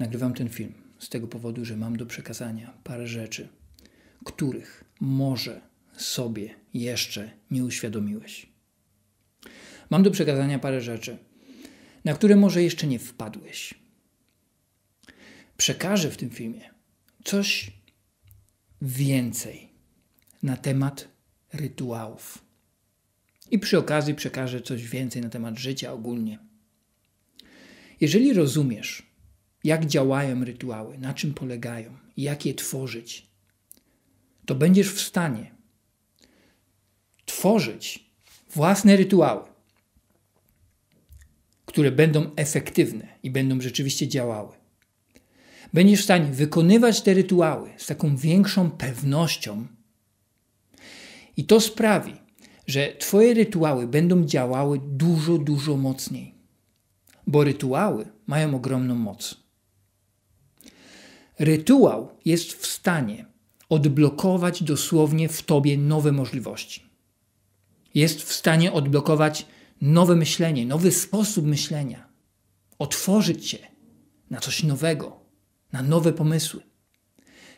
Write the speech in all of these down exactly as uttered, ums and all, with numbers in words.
Nagrywam ten film z tego powodu, że mam do przekazania parę rzeczy, których może sobie jeszcze nie uświadomiłeś. Mam do przekazania parę rzeczy, na które może jeszcze nie wpadłeś. Przekażę w tym filmie coś więcej na temat rytuałów. I przy okazji przekażę coś więcej na temat życia ogólnie. Jeżeli rozumiesz, jak działają rytuały, na czym polegają, jak je tworzyć, to będziesz w stanie tworzyć własne rytuały, które będą efektywne i będą rzeczywiście działały. Będziesz w stanie wykonywać te rytuały z taką większą pewnością i to sprawi, że twoje rytuały będą działały dużo, dużo mocniej. Bo rytuały mają ogromną moc. Rytuał jest w stanie odblokować dosłownie w tobie nowe możliwości. Jest w stanie odblokować nowe myślenie, nowy sposób myślenia. Otworzyć cię na coś nowego, na nowe pomysły.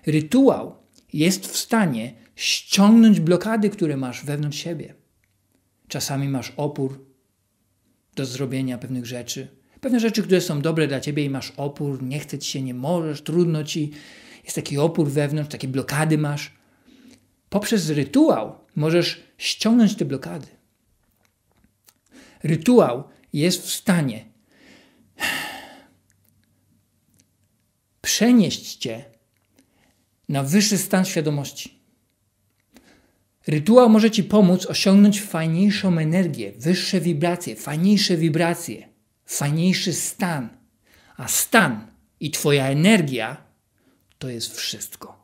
Rytuał jest w stanie ściągnąć blokady, które masz wewnątrz siebie. Czasami masz opór do zrobienia pewnych rzeczy. Pewne rzeczy, które są dobre dla ciebie i masz opór, nie chce ci się, nie możesz, trudno ci. Jest taki opór wewnątrz, takie blokady masz. Poprzez rytuał możesz ściągnąć te blokady. Rytuał jest w stanie przenieść cię na wyższy stan świadomości. Rytuał może ci pomóc osiągnąć fajniejszą energię, wyższe wibracje, fajniejsze wibracje, fajniejszy stan. A stan i twoja energia to jest wszystko.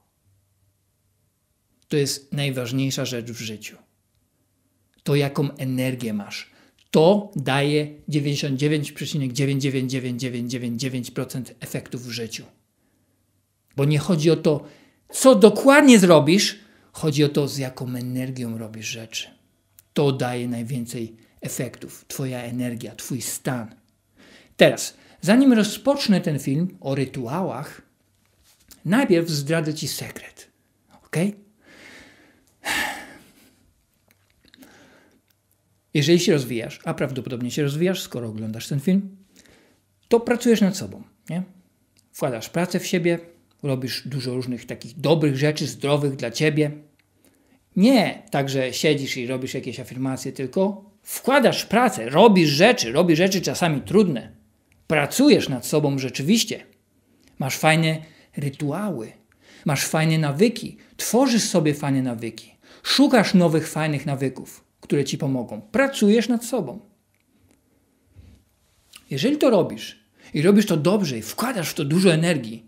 To jest najważniejsza rzecz w życiu. To, jaką energię masz. To daje dziewięćdziesiąt dziewięć przecinek dziewięć dziewięć dziewięć dziewięć dziewięć dziewięć procent efektów w życiu. Bo nie chodzi o to, co dokładnie zrobisz, chodzi o to, z jaką energią robisz rzeczy. To daje najwięcej efektów. Twoja energia, twój stan. Teraz, zanim rozpocznę ten film o rytuałach, najpierw zdradzę ci sekret. Ok? Jeżeli się rozwijasz, a prawdopodobnie się rozwijasz, skoro oglądasz ten film, to pracujesz nad sobą, nie? Wkładasz pracę w siebie, robisz dużo różnych takich dobrych rzeczy, zdrowych dla ciebie. Nie tak, że siedzisz i robisz jakieś afirmacje, tylko wkładasz pracę, robisz rzeczy, robisz rzeczy czasami trudne. Pracujesz nad sobą rzeczywiście. Masz fajne rytuały, masz fajne nawyki, tworzysz sobie fajne nawyki, szukasz nowych fajnych nawyków, które ci pomogą. Pracujesz nad sobą. Jeżeli to robisz i robisz to dobrze i wkładasz w to dużo energii,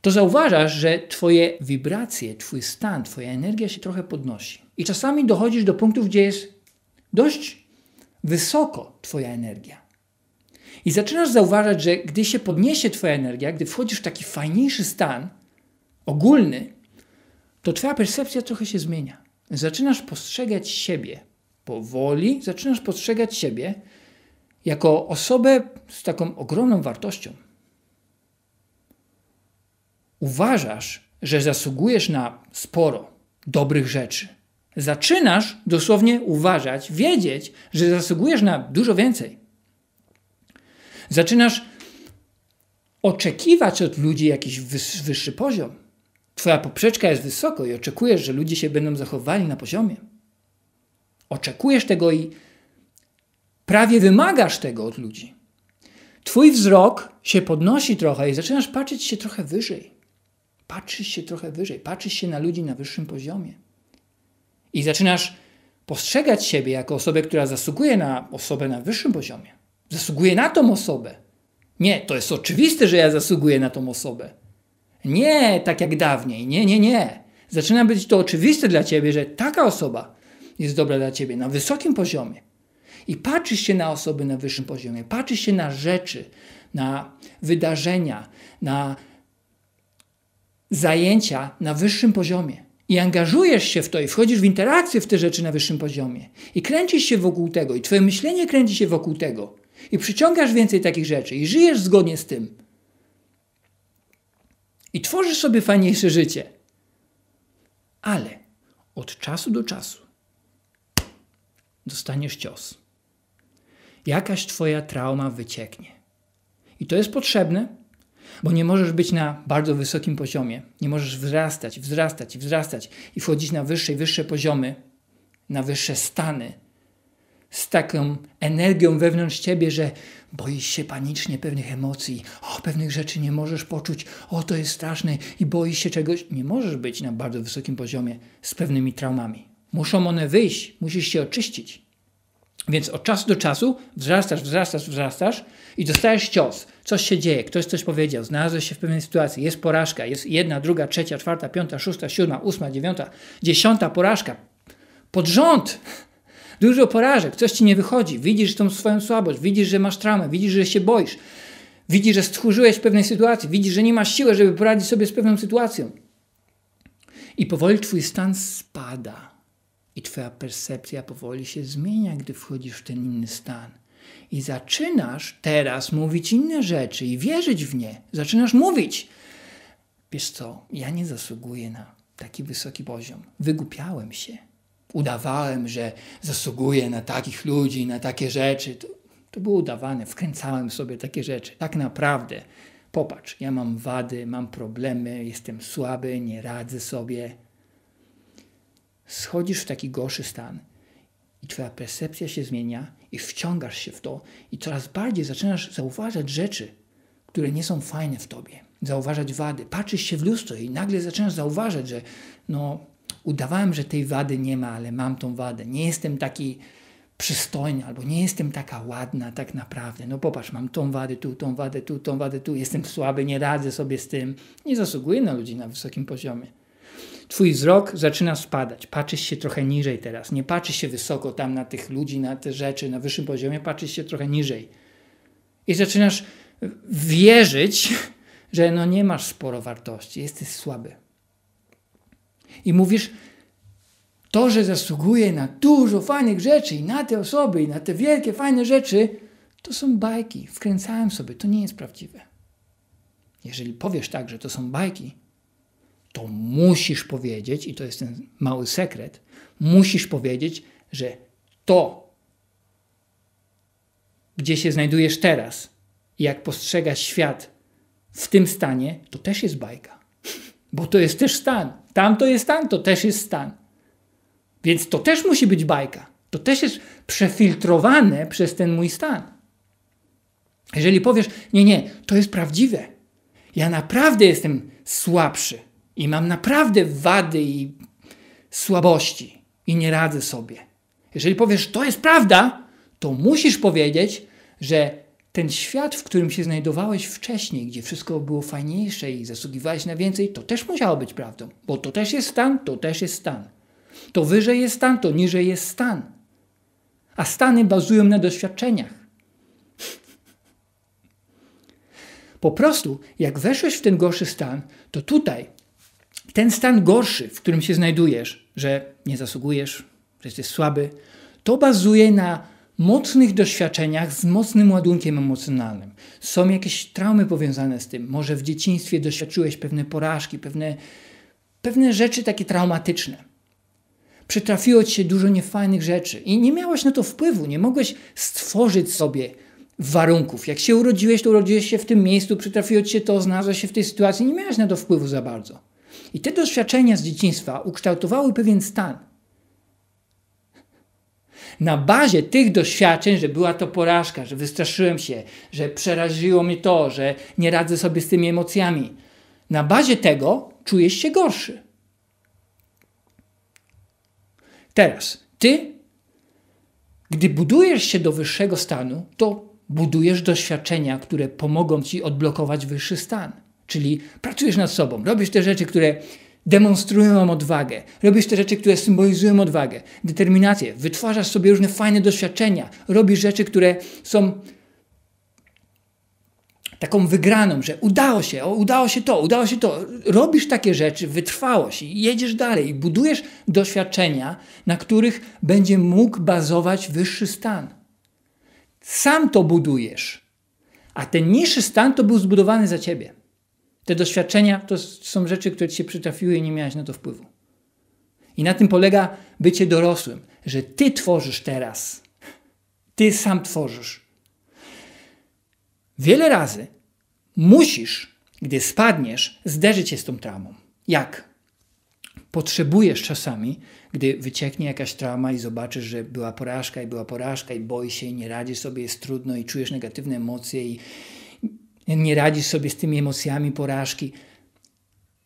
to zauważasz, że twoje wibracje, twój stan, twoja energia się trochę podnosi. I czasami dochodzisz do punktów, gdzie jest dość wysoko twoja energia. I zaczynasz zauważać, że gdy się podniesie twoja energia, gdy wchodzisz w taki fajniejszy stan ogólny, to twoja percepcja trochę się zmienia. Zaczynasz postrzegać siebie powoli, zaczynasz postrzegać siebie jako osobę z taką ogromną wartością. Uważasz, że zasługujesz na sporo dobrych rzeczy. Zaczynasz dosłownie uważać, wiedzieć, że zasługujesz na dużo więcej. Zaczynasz oczekiwać od ludzi jakiś wyższy poziom. Twoja poprzeczka jest wysoko i oczekujesz, że ludzie się będą zachowywali na poziomie. Oczekujesz tego i prawie wymagasz tego od ludzi. Twój wzrok się podnosi trochę i zaczynasz patrzeć się trochę wyżej. Patrzysz się trochę wyżej, patrzysz się na ludzi na wyższym poziomie. I zaczynasz postrzegać siebie jako osobę, która zasługuje na osobę na wyższym poziomie. Zasługuje na tą osobę. Nie, to jest oczywiste, że ja zasługuję na tą osobę. Nie tak jak dawniej, nie, nie, nie. Zaczyna być to oczywiste dla ciebie, że taka osoba jest dobra dla ciebie na wysokim poziomie. I patrzysz się na osoby na wyższym poziomie, patrzysz się na rzeczy, na wydarzenia, na zajęcia na wyższym poziomie. I angażujesz się w to i wchodzisz w interakcję w te rzeczy na wyższym poziomie. I kręcisz się wokół tego i twoje myślenie kręci się wokół tego. I przyciągasz więcej takich rzeczy i żyjesz zgodnie z tym. I tworzysz sobie fajniejsze życie. Ale od czasu do czasu dostaniesz cios. Jakaś twoja trauma wycieknie. I to jest potrzebne, bo nie możesz być na bardzo wysokim poziomie. Nie możesz wzrastać, wzrastać, wzrastać i wchodzić na wyższe i wyższe poziomy, na wyższe stany. Z taką energią wewnątrz ciebie, że boisz się panicznie pewnych emocji, o, pewnych rzeczy nie możesz poczuć, o, to jest straszne i boisz się czegoś. Nie możesz być na bardzo wysokim poziomie z pewnymi traumami. Muszą one wyjść, musisz się oczyścić. Więc od czasu do czasu wzrastasz, wzrastasz, wzrastasz i dostajesz cios. Coś się dzieje, ktoś coś powiedział, znalazłeś się w pewnej sytuacji, jest porażka, jest jedna, druga, trzecia, czwarta, piąta, szósta, siódma, ósma, dziewiąta, dziesiąta porażka. Pod rząd! Dużo porażek, coś ci nie wychodzi, widzisz tą swoją słabość, widzisz, że masz traumę, widzisz, że się boisz, widzisz, że stchórzyłeś w pewnej sytuacji, widzisz, że nie masz siły, żeby poradzić sobie z pewną sytuacją. I powoli twój stan spada i twoja percepcja powoli się zmienia, gdy wchodzisz w ten inny stan. I zaczynasz teraz mówić inne rzeczy i wierzyć w nie. Zaczynasz mówić. Wiesz co, ja nie zasługuję na taki wysoki poziom. Wygłupiałem się. Udawałem, że zasługuję na takich ludzi, na takie rzeczy. To, to było udawane. Wkręcałem sobie takie rzeczy. Tak naprawdę, popatrz, ja mam wady, mam problemy, jestem słaby, nie radzę sobie. Schodzisz w taki gorszy stan i twoja percepcja się zmienia i wciągasz się w to i coraz bardziej zaczynasz zauważać rzeczy, które nie są fajne w tobie. Zauważać wady. Patrzysz się w lustro i nagle zaczynasz zauważać, że no... udawałem, że tej wady nie ma, ale mam tą wadę. Nie jestem taki przystojny albo nie jestem taka ładna tak naprawdę. No popatrz, mam tą wadę tu, tą wadę tu, tą wadę tu. Jestem słaby, nie radzę sobie z tym. Nie zasługuję na ludzi na wysokim poziomie. Twój wzrok zaczyna spadać. Patrzysz się trochę niżej teraz. Nie patrzysz się wysoko tam na tych ludzi, na te rzeczy, na wyższym poziomie. Patrzysz się trochę niżej. I zaczynasz wierzyć, że no nie masz sporo wartości. Jesteś słaby. I mówisz, to, że zasługuje na dużo fajnych rzeczy i na te osoby, i na te wielkie, fajne rzeczy, to są bajki. Wkręcałem sobie, to nie jest prawdziwe. Jeżeli powiesz tak, że to są bajki, to musisz powiedzieć, i to jest ten mały sekret, musisz powiedzieć, że to, gdzie się znajdujesz teraz, jak postrzegasz świat w tym stanie, to też jest bajka. Bo to jest też stan. Tamto jest stan, to też jest stan. Więc to też musi być bajka. To też jest przefiltrowane przez ten mój stan. Jeżeli powiesz, nie, nie, to jest prawdziwe. Ja naprawdę jestem słabszy i mam naprawdę wady i słabości i nie radzę sobie. Jeżeli powiesz, to jest prawda, to musisz powiedzieć, że ten świat, w którym się znajdowałeś wcześniej, gdzie wszystko było fajniejsze i zasługiwałeś na więcej, to też musiało być prawdą. Bo to też jest stan, to też jest stan. To wyżej jest stan, to niżej jest stan. A stany bazują na doświadczeniach. Po prostu, jak weszłeś w ten gorszy stan, to tutaj ten stan gorszy, w którym się znajdujesz, że nie zasługujesz, że jesteś słaby, to bazuje na mocnych doświadczeniach z mocnym ładunkiem emocjonalnym. Są jakieś traumy powiązane z tym. Może w dzieciństwie doświadczyłeś pewne porażki, pewne, pewne rzeczy takie traumatyczne. Przytrafiło ci się dużo niefajnych rzeczy i nie miałeś na to wpływu. Nie mogłeś stworzyć sobie warunków. Jak się urodziłeś, to urodziłeś się w tym miejscu, przytrafiło ci się to, znalazłeś się w tej sytuacji. Nie miałeś na to wpływu za bardzo. I te doświadczenia z dzieciństwa ukształtowały pewien stan. Na bazie tych doświadczeń, że była to porażka, że wystraszyłem się, że przeraziło mnie to, że nie radzę sobie z tymi emocjami. Na bazie tego czujesz się gorszy. Teraz, ty, gdy budujesz się do wyższego stanu, to budujesz doświadczenia, które pomogą ci odblokować wyższy stan. Czyli pracujesz nad sobą, robisz te rzeczy, które demonstrują odwagę. Robisz te rzeczy, które symbolizują odwagę, determinację. Wytwarzasz sobie różne fajne doświadczenia. Robisz rzeczy, które są taką wygraną, że udało się, o, udało się to, udało się to. Robisz takie rzeczy, wytrwałość i jedziesz dalej. I budujesz doświadczenia, na których będzie mógł bazować wyższy stan. Sam to budujesz. A ten niższy stan to był zbudowany za ciebie. Te doświadczenia to są rzeczy, które ci się przytrafiły i nie miałeś na to wpływu. I na tym polega bycie dorosłym, że ty tworzysz teraz. Ty sam tworzysz. Wiele razy musisz, gdy spadniesz, zderzyć się z tą traumą. Jak? Potrzebujesz czasami, gdy wycieknie jakaś trauma i zobaczysz, że była porażka i była porażka i boisz się i nie radzisz sobie, jest trudno i czujesz negatywne emocje i nie radzisz sobie z tymi emocjami porażki.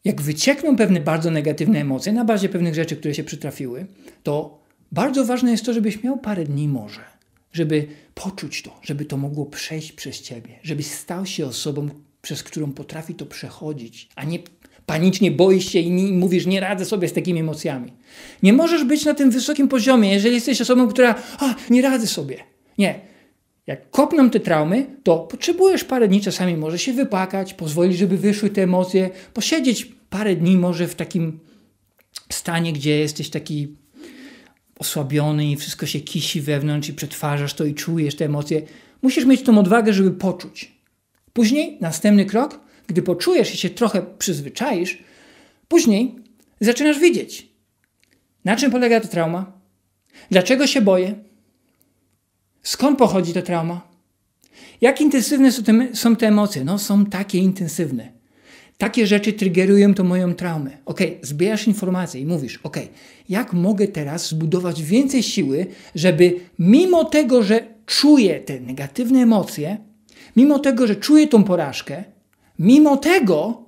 Jak wyciekną pewne bardzo negatywne emocje na bazie pewnych rzeczy, które się przytrafiły, to bardzo ważne jest to, żebyś miał parę dni może, żeby poczuć to, żeby to mogło przejść przez ciebie, żebyś stał się osobą, przez którą potrafi to przechodzić, a nie panicznie boisz się i mówisz, nie radzę sobie z takimi emocjami. Nie możesz być na tym wysokim poziomie, jeżeli jesteś osobą, która a, nie radzę sobie. Nie. Jak kopną te traumy, to potrzebujesz parę dni, czasami może się wypłakać, pozwolić, żeby wyszły te emocje, posiedzieć parę dni może w takim stanie, gdzie jesteś taki osłabiony i wszystko się kisi wewnątrz i przetwarzasz to i czujesz te emocje. Musisz mieć tą odwagę, żeby poczuć. Później, następny krok, gdy poczujesz i się trochę przyzwyczaisz, później zaczynasz widzieć, na czym polega ta trauma, dlaczego się boję, skąd pochodzi ta trauma? Jak intensywne są te, są te emocje? No są takie intensywne. Takie rzeczy triggerują to moją traumę. Ok, zbierasz informacje i mówisz, ok, jak mogę teraz zbudować więcej siły, żeby mimo tego, że czuję te negatywne emocje, mimo tego, że czuję tą porażkę, mimo tego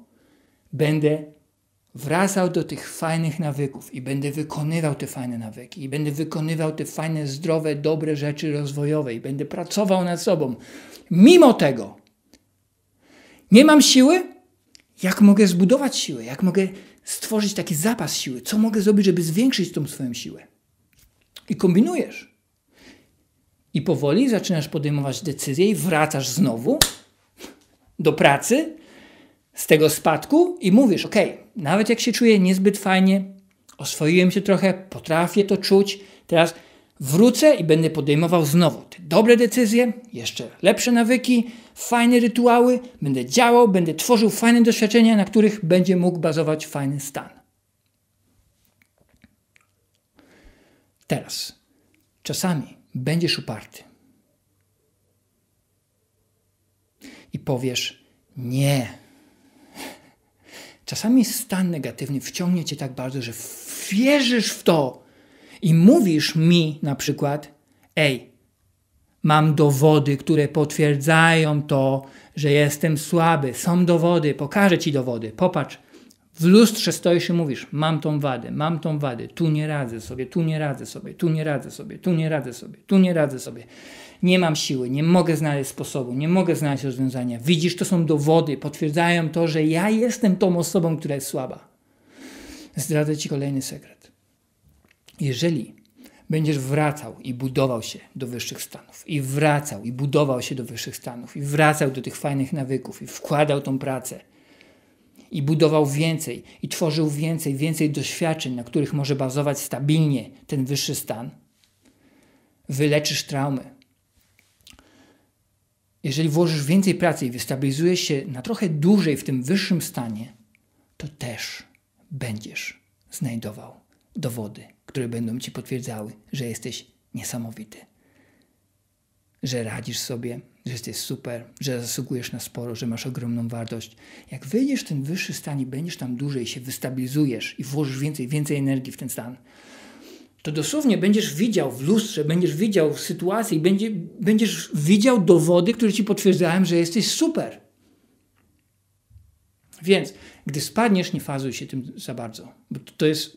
będę wracał do tych fajnych nawyków i będę wykonywał te fajne nawyki i będę wykonywał te fajne, zdrowe, dobre rzeczy rozwojowe i będę pracował nad sobą. Mimo tego nie mam siły? Jak mogę zbudować siłę? Jak mogę stworzyć taki zapas siły? Co mogę zrobić, żeby zwiększyć tą swoją siłę? I kombinujesz. I powoli zaczynasz podejmować decyzje i wracasz znowu do pracy z tego spadku i mówisz, ok, nawet jak się czuję niezbyt fajnie, oswoiłem się trochę, potrafię to czuć, teraz wrócę i będę podejmował znowu te dobre decyzje, jeszcze lepsze nawyki, fajne rytuały, będę działał, będę tworzył fajne doświadczenia, na których będzie mógł bazować fajny stan. Teraz, czasami będziesz uparty i powiesz nie. Czasami stan negatywny wciągnie cię tak bardzo, że wierzysz w to i mówisz mi na przykład, ej, mam dowody, które potwierdzają to, że jestem słaby, są dowody, pokażę ci dowody, popatrz, w lustrze stoisz i mówisz, mam tą wadę, mam tą wadę, tu nie radzę sobie, tu nie radzę sobie, tu nie radzę sobie, tu nie radzę sobie, tu nie radzę sobie. Nie mam siły, nie mogę znaleźć sposobu, nie mogę znaleźć rozwiązania. Widzisz, to są dowody, potwierdzają to, że ja jestem tą osobą, która jest słaba. Zdradzę ci kolejny sekret. Jeżeli będziesz wracał i budował się do wyższych stanów, i wracał i budował się do wyższych stanów, i wracał do tych fajnych nawyków, i wkładał tą pracę, i budował więcej, i tworzył więcej, więcej doświadczeń, na których może bazować stabilnie ten wyższy stan, wyleczysz traumy. Jeżeli włożysz więcej pracy i wystabilizujesz się na trochę dłużej w tym wyższym stanie, to też będziesz znajdował dowody, które będą ci potwierdzały, że jesteś niesamowity, że radzisz sobie, że jesteś super, że zasługujesz na sporo, że masz ogromną wartość. Jak wyjdziesz w ten wyższy stan i będziesz tam dłużej, się wystabilizujesz i włożysz więcej, więcej energii w ten stan, to dosłownie będziesz widział w lustrze, będziesz widział sytuację i będzie, będziesz widział dowody, które ci potwierdzają, że jesteś super. Więc, gdy spadniesz, nie fazuj się tym za bardzo. Bo to, jest,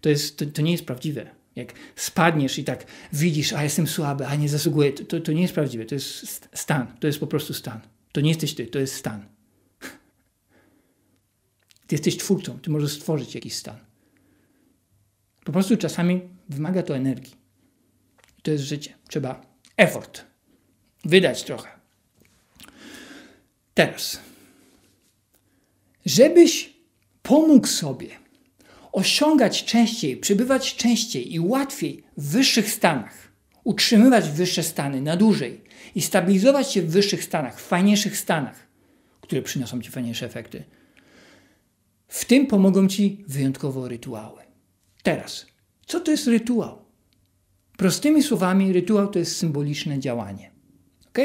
to, jest, to, to nie jest prawdziwe. Jak spadniesz i tak widzisz, a jestem słaby, a nie zasługuję, to, to, to nie jest prawdziwe. To jest stan. To jest po prostu stan. To nie jesteś ty, to jest stan. Ty jesteś twórcą, ty możesz stworzyć jakiś stan. Po prostu czasami wymaga to energii. To jest życie. Trzeba effort. Wydać trochę. Teraz. Żebyś pomógł sobie osiągać częściej, przybywać częściej i łatwiej w wyższych stanach, utrzymywać wyższe stany na dłużej i stabilizować się w wyższych stanach, w fajniejszych stanach, które przyniosą ci fajniejsze efekty. W tym pomogą ci wyjątkowo rytuały. Teraz, co to jest rytuał? Prostymi słowami, rytuał to jest symboliczne działanie. Ok?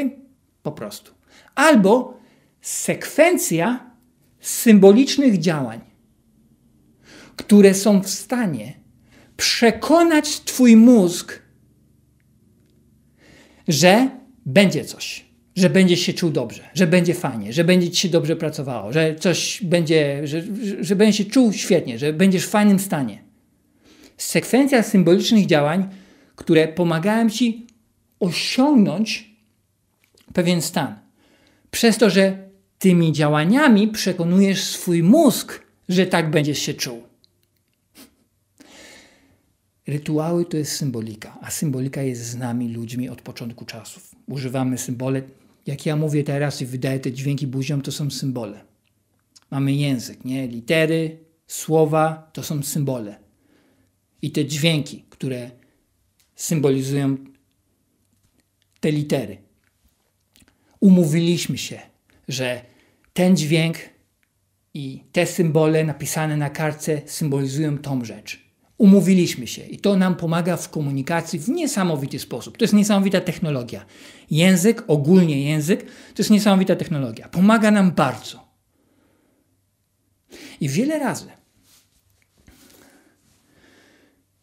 Po prostu. Albo sekwencja symbolicznych działań, które są w stanie przekonać twój mózg, że będzie coś, że będziesz się czuł dobrze, że będzie fajnie, że będzie ci się dobrze pracowało, że coś będzie, że, że, że będziesz się czuł świetnie, że będziesz w fajnym stanie. Sekwencja symbolicznych działań, które pomagają ci osiągnąć pewien stan. Przez to, że tymi działaniami przekonujesz swój mózg, że tak będziesz się czuł. Rytuały to jest symbolika, a symbolika jest z nami ludźmi od początku czasów. Używamy symbole. Jak ja mówię teraz i wydaję te dźwięki buzią, to są symbole. Mamy język, nie? Litery, słowa, to są symbole. I te dźwięki, które symbolizują te litery. Umówiliśmy się, że ten dźwięk i te symbole napisane na kartce symbolizują tą rzecz. Umówiliśmy się i to nam pomaga w komunikacji w niesamowity sposób. To jest niesamowita technologia. Język, ogólnie język, to jest niesamowita technologia. Pomaga nam bardzo. I wiele razy,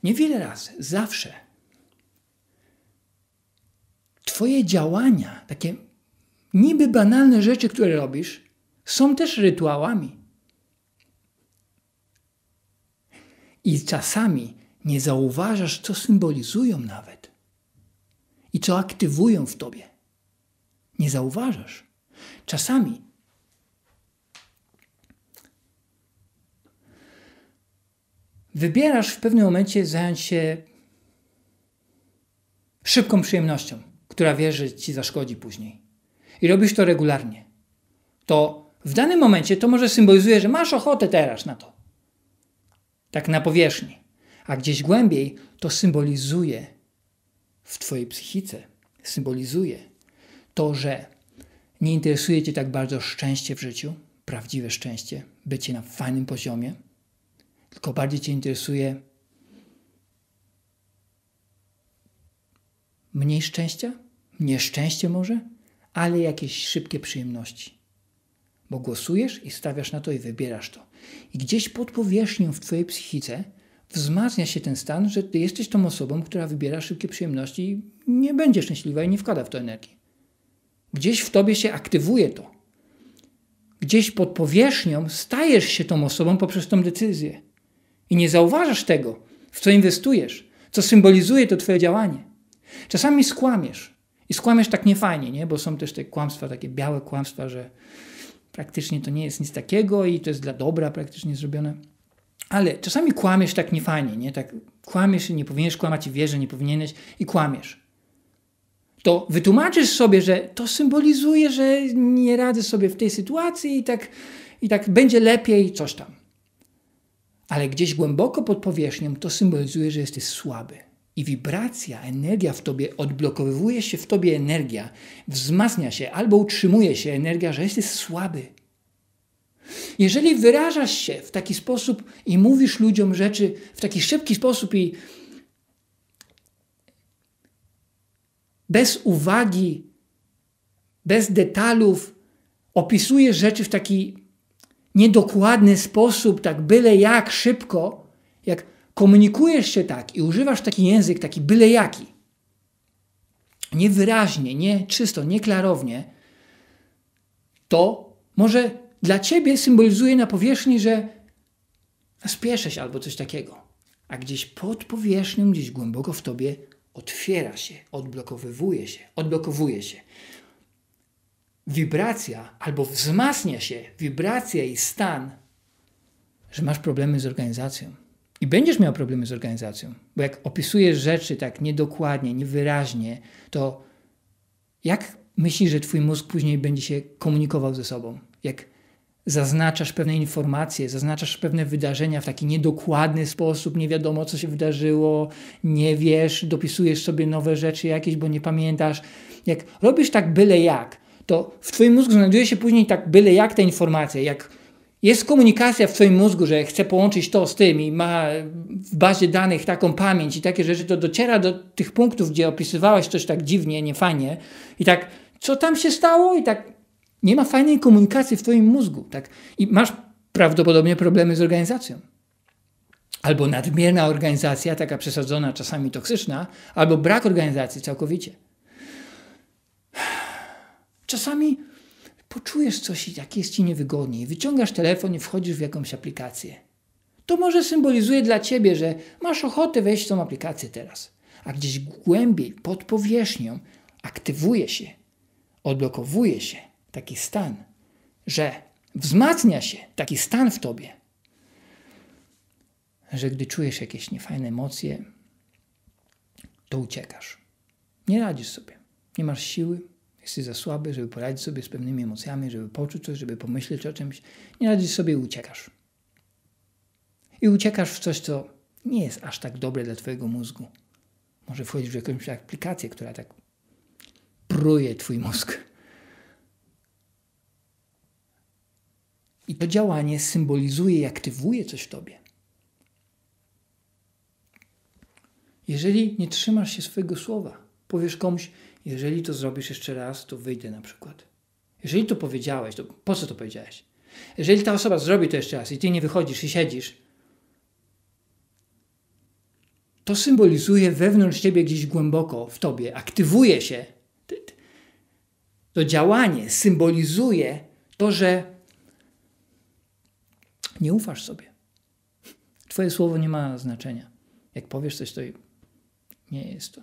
niewiele razy, zawsze twoje działania, takie niby banalne rzeczy, które robisz, są też rytuałami. I czasami nie zauważasz, co symbolizują nawet. I co aktywują w tobie. Nie zauważasz. Czasami wybierasz w pewnym momencie zająć się szybką przyjemnością, która wiesz, że ci zaszkodzi później. I robisz to regularnie. To w danym momencie to może symbolizuje, że masz ochotę teraz na to. Tak na powierzchni. A gdzieś głębiej to symbolizuje w twojej psychice. Symbolizuje to, że nie interesuje cię tak bardzo szczęście w życiu, prawdziwe szczęście, bycie na fajnym poziomie, tylko bardziej cię interesuje mniej szczęścia, nieszczęście może, ale jakieś szybkie przyjemności. Bo głosujesz i stawiasz na to i wybierasz to. I gdzieś pod powierzchnią w twojej psychice wzmacnia się ten stan, że ty jesteś tą osobą, która wybiera szybkie przyjemności i nie będzie szczęśliwa i nie wkłada w to energii. Gdzieś w tobie się aktywuje to. Gdzieś pod powierzchnią stajesz się tą osobą poprzez tą decyzję. I nie zauważasz tego, w co inwestujesz, co symbolizuje to twoje działanie. Czasami skłamiesz. I skłamiesz tak niefajnie, nie? Bo są też te kłamstwa, takie białe kłamstwa, że praktycznie to nie jest nic takiego i to jest dla dobra praktycznie zrobione. Ale czasami kłamiesz tak niefajnie, nie? Tak kłamiesz i nie powinieneś kłamać i wiesz, że nie powinieneś i kłamiesz. To wytłumaczysz sobie, że to symbolizuje, że nie radzę sobie w tej sytuacji i tak, i tak będzie lepiej, coś tam. Ale gdzieś głęboko pod powierzchnią to symbolizuje, że jesteś słaby. I wibracja, energia w tobie, odblokowuje się w tobie energia, wzmacnia się albo utrzymuje się energia, że jesteś słaby. Jeżeli wyrażasz się w taki sposób i mówisz ludziom rzeczy w taki szybki sposób i bez uwagi, bez detalów, opisujesz rzeczy w taki niedokładny sposób, tak byle jak szybko, jak komunikujesz się tak i używasz taki język, taki byle jaki, niewyraźnie, nie czysto, nieklarownie, to może dla ciebie symbolizuje na powierzchni, że spieszę się albo coś takiego. A gdzieś pod powierzchnią, gdzieś głęboko w tobie otwiera się, odblokowywuje się, odblokowuje się. Wibracja albo wzmacnia się wibracja i stan, że masz problemy z organizacją. I będziesz miał problemy z organizacją, bo jak opisujesz rzeczy tak niedokładnie, niewyraźnie, to jak myślisz, że twój mózg później będzie się komunikował ze sobą? Jak zaznaczasz pewne informacje, zaznaczasz pewne wydarzenia w taki niedokładny sposób, nie wiadomo co się wydarzyło, nie wiesz, dopisujesz sobie nowe rzeczy jakieś, bo nie pamiętasz. Jak robisz tak byle jak, to w twoim mózgu znajduje się później tak byle jak te informacje. Jak jest komunikacja w twoim mózgu, że chce połączyć to z tym i ma w bazie danych taką pamięć i takie rzeczy, to dociera do tych punktów, gdzie opisywałeś coś tak dziwnie, niefajnie i tak, co tam się stało? I tak nie ma fajnej komunikacji w twoim mózgu. Tak? I masz prawdopodobnie problemy z organizacją. Albo nadmierna organizacja, taka przesadzona, czasami toksyczna, albo brak organizacji całkowicie. Czasami poczujesz coś i tak jest ci niewygodnie. Wyciągasz telefon i wchodzisz w jakąś aplikację. To może symbolizuje dla ciebie, że masz ochotę wejść w tą aplikację teraz. A gdzieś głębiej, pod powierzchnią aktywuje się, odblokowuje się taki stan, że wzmacnia się taki stan w tobie, że gdy czujesz jakieś niefajne emocje, to uciekasz. Nie radzisz sobie. Nie masz siły, jesteś za słaby, żeby poradzić sobie z pewnymi emocjami, żeby poczuć coś, żeby pomyśleć o czymś. Nie radzisz sobie i uciekasz. I uciekasz w coś, co nie jest aż tak dobre dla twojego mózgu. Może wchodzisz w jakąś aplikację, która tak pruje twój mózg. I to działanie symbolizuje i aktywuje coś w tobie. Jeżeli nie trzymasz się swojego słowa, powiesz komuś, jeżeli to zrobisz jeszcze raz, to wyjdę na przykład. Jeżeli to powiedziałeś, to po co to powiedziałeś? Jeżeli ta osoba zrobi to jeszcze raz i ty nie wychodzisz i siedzisz, to symbolizuje wewnątrz ciebie gdzieś głęboko w tobie, aktywuje się. To działanie symbolizuje to, że nie ufasz sobie. Twoje słowo nie ma znaczenia. Jak powiesz coś, to nie jest to,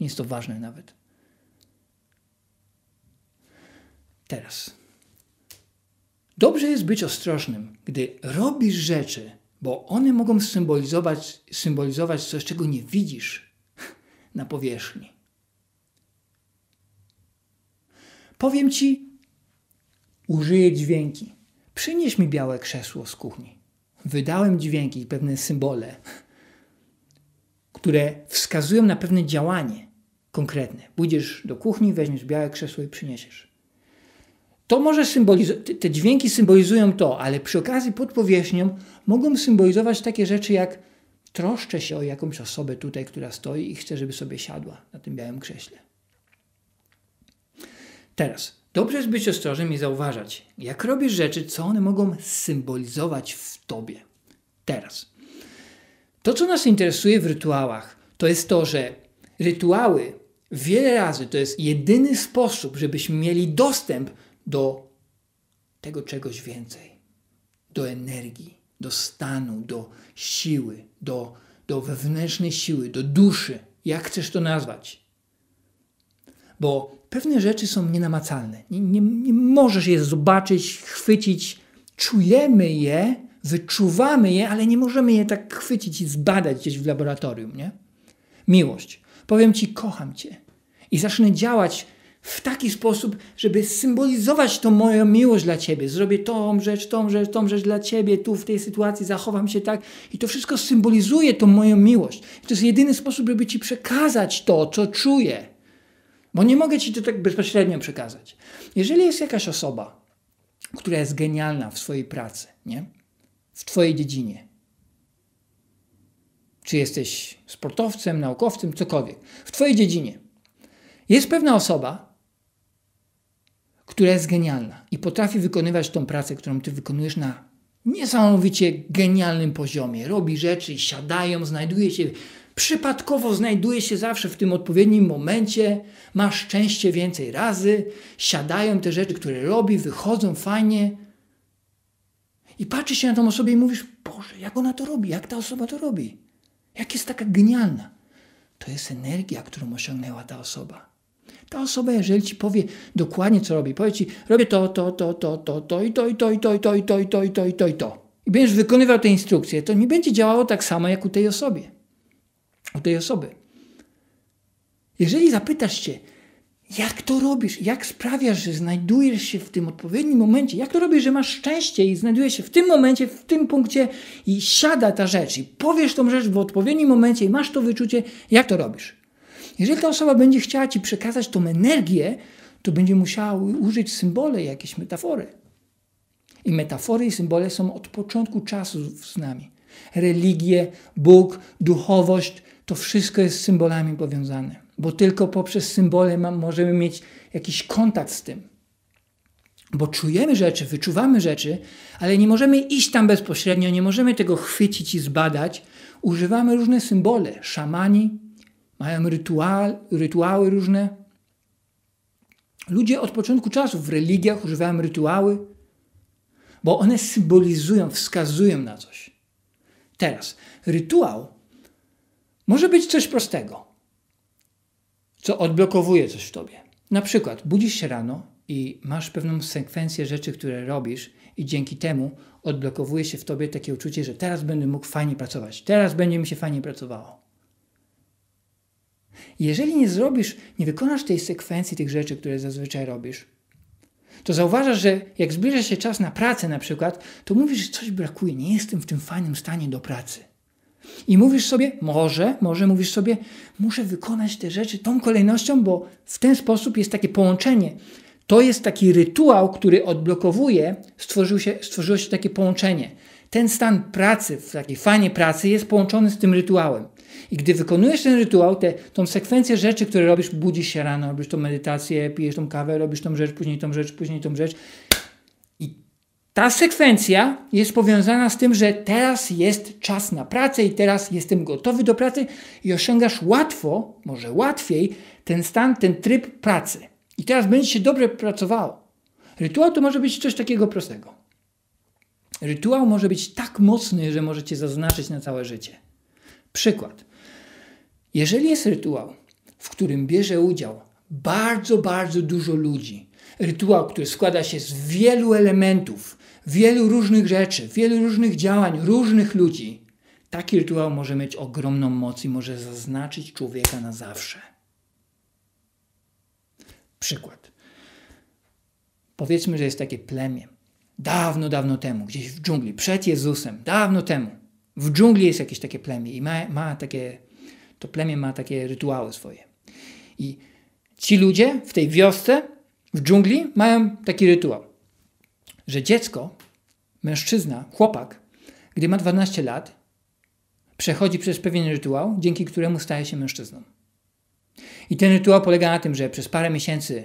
nie jest to ważne nawet. Teraz. Dobrze jest być ostrożnym, gdy robisz rzeczy, bo one mogą symbolizować, symbolizować coś, czego nie widzisz na powierzchni. Powiem ci, użyję dźwięki. Przynieś mi białe krzesło z kuchni. Wydałem dźwięki i pewne symbole, które wskazują na pewne działanie konkretne. Pójdziesz do kuchni, weźmiesz białe krzesło i przyniesiesz. To może symbolizować, te dźwięki symbolizują to, ale przy okazji pod powierzchnią mogą symbolizować takie rzeczy jak troszczę się o jakąś osobę tutaj, która stoi i chcę, żeby sobie siadła na tym białym krześle. Teraz. Dobrze jest być ostrożnym i zauważać, jak robisz rzeczy, co one mogą symbolizować w tobie. Teraz. To, co nas interesuje w rytuałach, to jest to, że rytuały wiele razy to jest jedyny sposób, żebyśmy mieli dostęp do tego czegoś więcej. Do energii, do stanu, do siły, do, do wewnętrznej siły, do duszy. Jak chcesz to nazwać? Bo pewne rzeczy są nienamacalne. Nie, nie, nie możesz je zobaczyć, chwycić. Czujemy je, wyczuwamy je, ale nie możemy je tak chwycić i zbadać gdzieś w laboratorium, nie? Miłość. Powiem ci, kocham cię. I zacznę działać w taki sposób, żeby symbolizować tą moją miłość dla ciebie. Zrobię tą rzecz, tą rzecz, tą rzecz dla ciebie. Tu w tej sytuacji zachowam się tak. I to wszystko symbolizuje tą moją miłość. I to jest jedyny sposób, żeby ci przekazać to, co czuję. Bo nie mogę ci to tak bezpośrednio przekazać. Jeżeli jest jakaś osoba, która jest genialna w swojej pracy, nie? W twojej dziedzinie, czy jesteś sportowcem, naukowcem, cokolwiek, w twojej dziedzinie jest pewna osoba, która jest genialna i potrafi wykonywać tą pracę, którą ty wykonujesz na niesamowicie genialnym poziomie. Robi rzeczy, siadają, znajduje się... Przypadkowo znajduje się zawsze w tym odpowiednim momencie, ma szczęście więcej razy, siadają te rzeczy, które robi, wychodzą fajnie i patrzysz się na tą osobę i mówisz, Boże, jak ona to robi, jak ta osoba to robi, jak jest taka genialna. To jest energia, którą osiągnęła ta osoba. Ta osoba, jeżeli ci powie dokładnie, co robi, powie ci, robię to, to, to, to, to, to i to, i to, i to, i to, i to, i to, i to, i to, i to. I będziesz wykonywał te instrukcje, to nie będzie działało tak samo, jak u tej osobie. u tej osoby. Jeżeli zapytasz się, Jak to robisz? Jak sprawiasz, że znajdujesz się w tym odpowiednim momencie? Jak to robisz, że masz szczęście i znajdujesz się w tym momencie, w tym punkcie i siada ta rzecz i powiesz tą rzecz w odpowiednim momencie i masz to wyczucie? Jak to robisz? Jeżeli ta osoba będzie chciała ci przekazać tą energię, to będzie musiała użyć symbole, jakieś metafory. I metafory i symbole są od początku czasu z nami. Religie, Bóg, duchowość, to wszystko jest z symbolami powiązane, bo tylko poprzez symbole możemy mieć jakiś kontakt z tym. Bo czujemy rzeczy, wyczuwamy rzeczy, ale nie możemy iść tam bezpośrednio, nie możemy tego chwycić i zbadać. Używamy różne symbole. Szamani mają rytuał, rytuały różne. Ludzie od początku czasu w religiach używają rytuały, bo one symbolizują, wskazują na coś. Teraz, rytuał może być coś prostego, co odblokowuje coś w tobie. Na przykład budzisz się rano i masz pewną sekwencję rzeczy, które robisz i dzięki temu odblokowuje się w tobie takie uczucie, że teraz będę mógł fajnie pracować, teraz będzie mi się fajnie pracowało. Jeżeli nie zrobisz, nie wykonasz tej sekwencji tych rzeczy, które zazwyczaj robisz, to zauważasz, że jak zbliża się czas na pracę na przykład, to mówisz, że coś brakuje, nie jestem w tym fajnym stanie do pracy. I mówisz sobie, może, może mówisz sobie, muszę wykonać te rzeczy tą kolejnością, bo w ten sposób jest takie połączenie. To jest taki rytuał, który odblokowuje, stworzył się, stworzyło się takie połączenie. Ten stan pracy, w takiej fajnej pracy jest połączony z tym rytuałem. I gdy wykonujesz ten rytuał, te, tą sekwencję rzeczy, które robisz, budzisz się rano, robisz tą medytację, pijesz tą kawę, robisz tą rzecz, później tą rzecz, później tą rzecz. I ta sekwencja jest powiązana z tym, że teraz jest czas na pracę i teraz jestem gotowy do pracy i osiągasz łatwo, może łatwiej, ten stan, ten tryb pracy. I teraz będzie się dobrze pracowało. Rytuał to może być coś takiego prostego. Rytuał może być tak mocny, że możecie zaznaczyć na całe życie. Przykład. Jeżeli jest rytuał, w którym bierze udział bardzo, bardzo dużo ludzi, rytuał, który składa się z wielu elementów, wielu różnych rzeczy, wielu różnych działań, różnych ludzi, taki rytuał może mieć ogromną moc i może zaznaczyć człowieka na zawsze. Przykład. Powiedzmy, że jest takie plemię. Dawno, dawno temu, gdzieś w dżungli, przed Jezusem, dawno temu. W dżungli jest jakieś takie plemię i ma, ma takie, to plemię ma takie rytuały swoje. I ci ludzie w tej wiosce, w dżungli mają taki rytuał, że dziecko, mężczyzna, chłopak, gdy ma dwanaście lat, przechodzi przez pewien rytuał, dzięki któremu staje się mężczyzną. I ten rytuał polega na tym, że przez parę miesięcy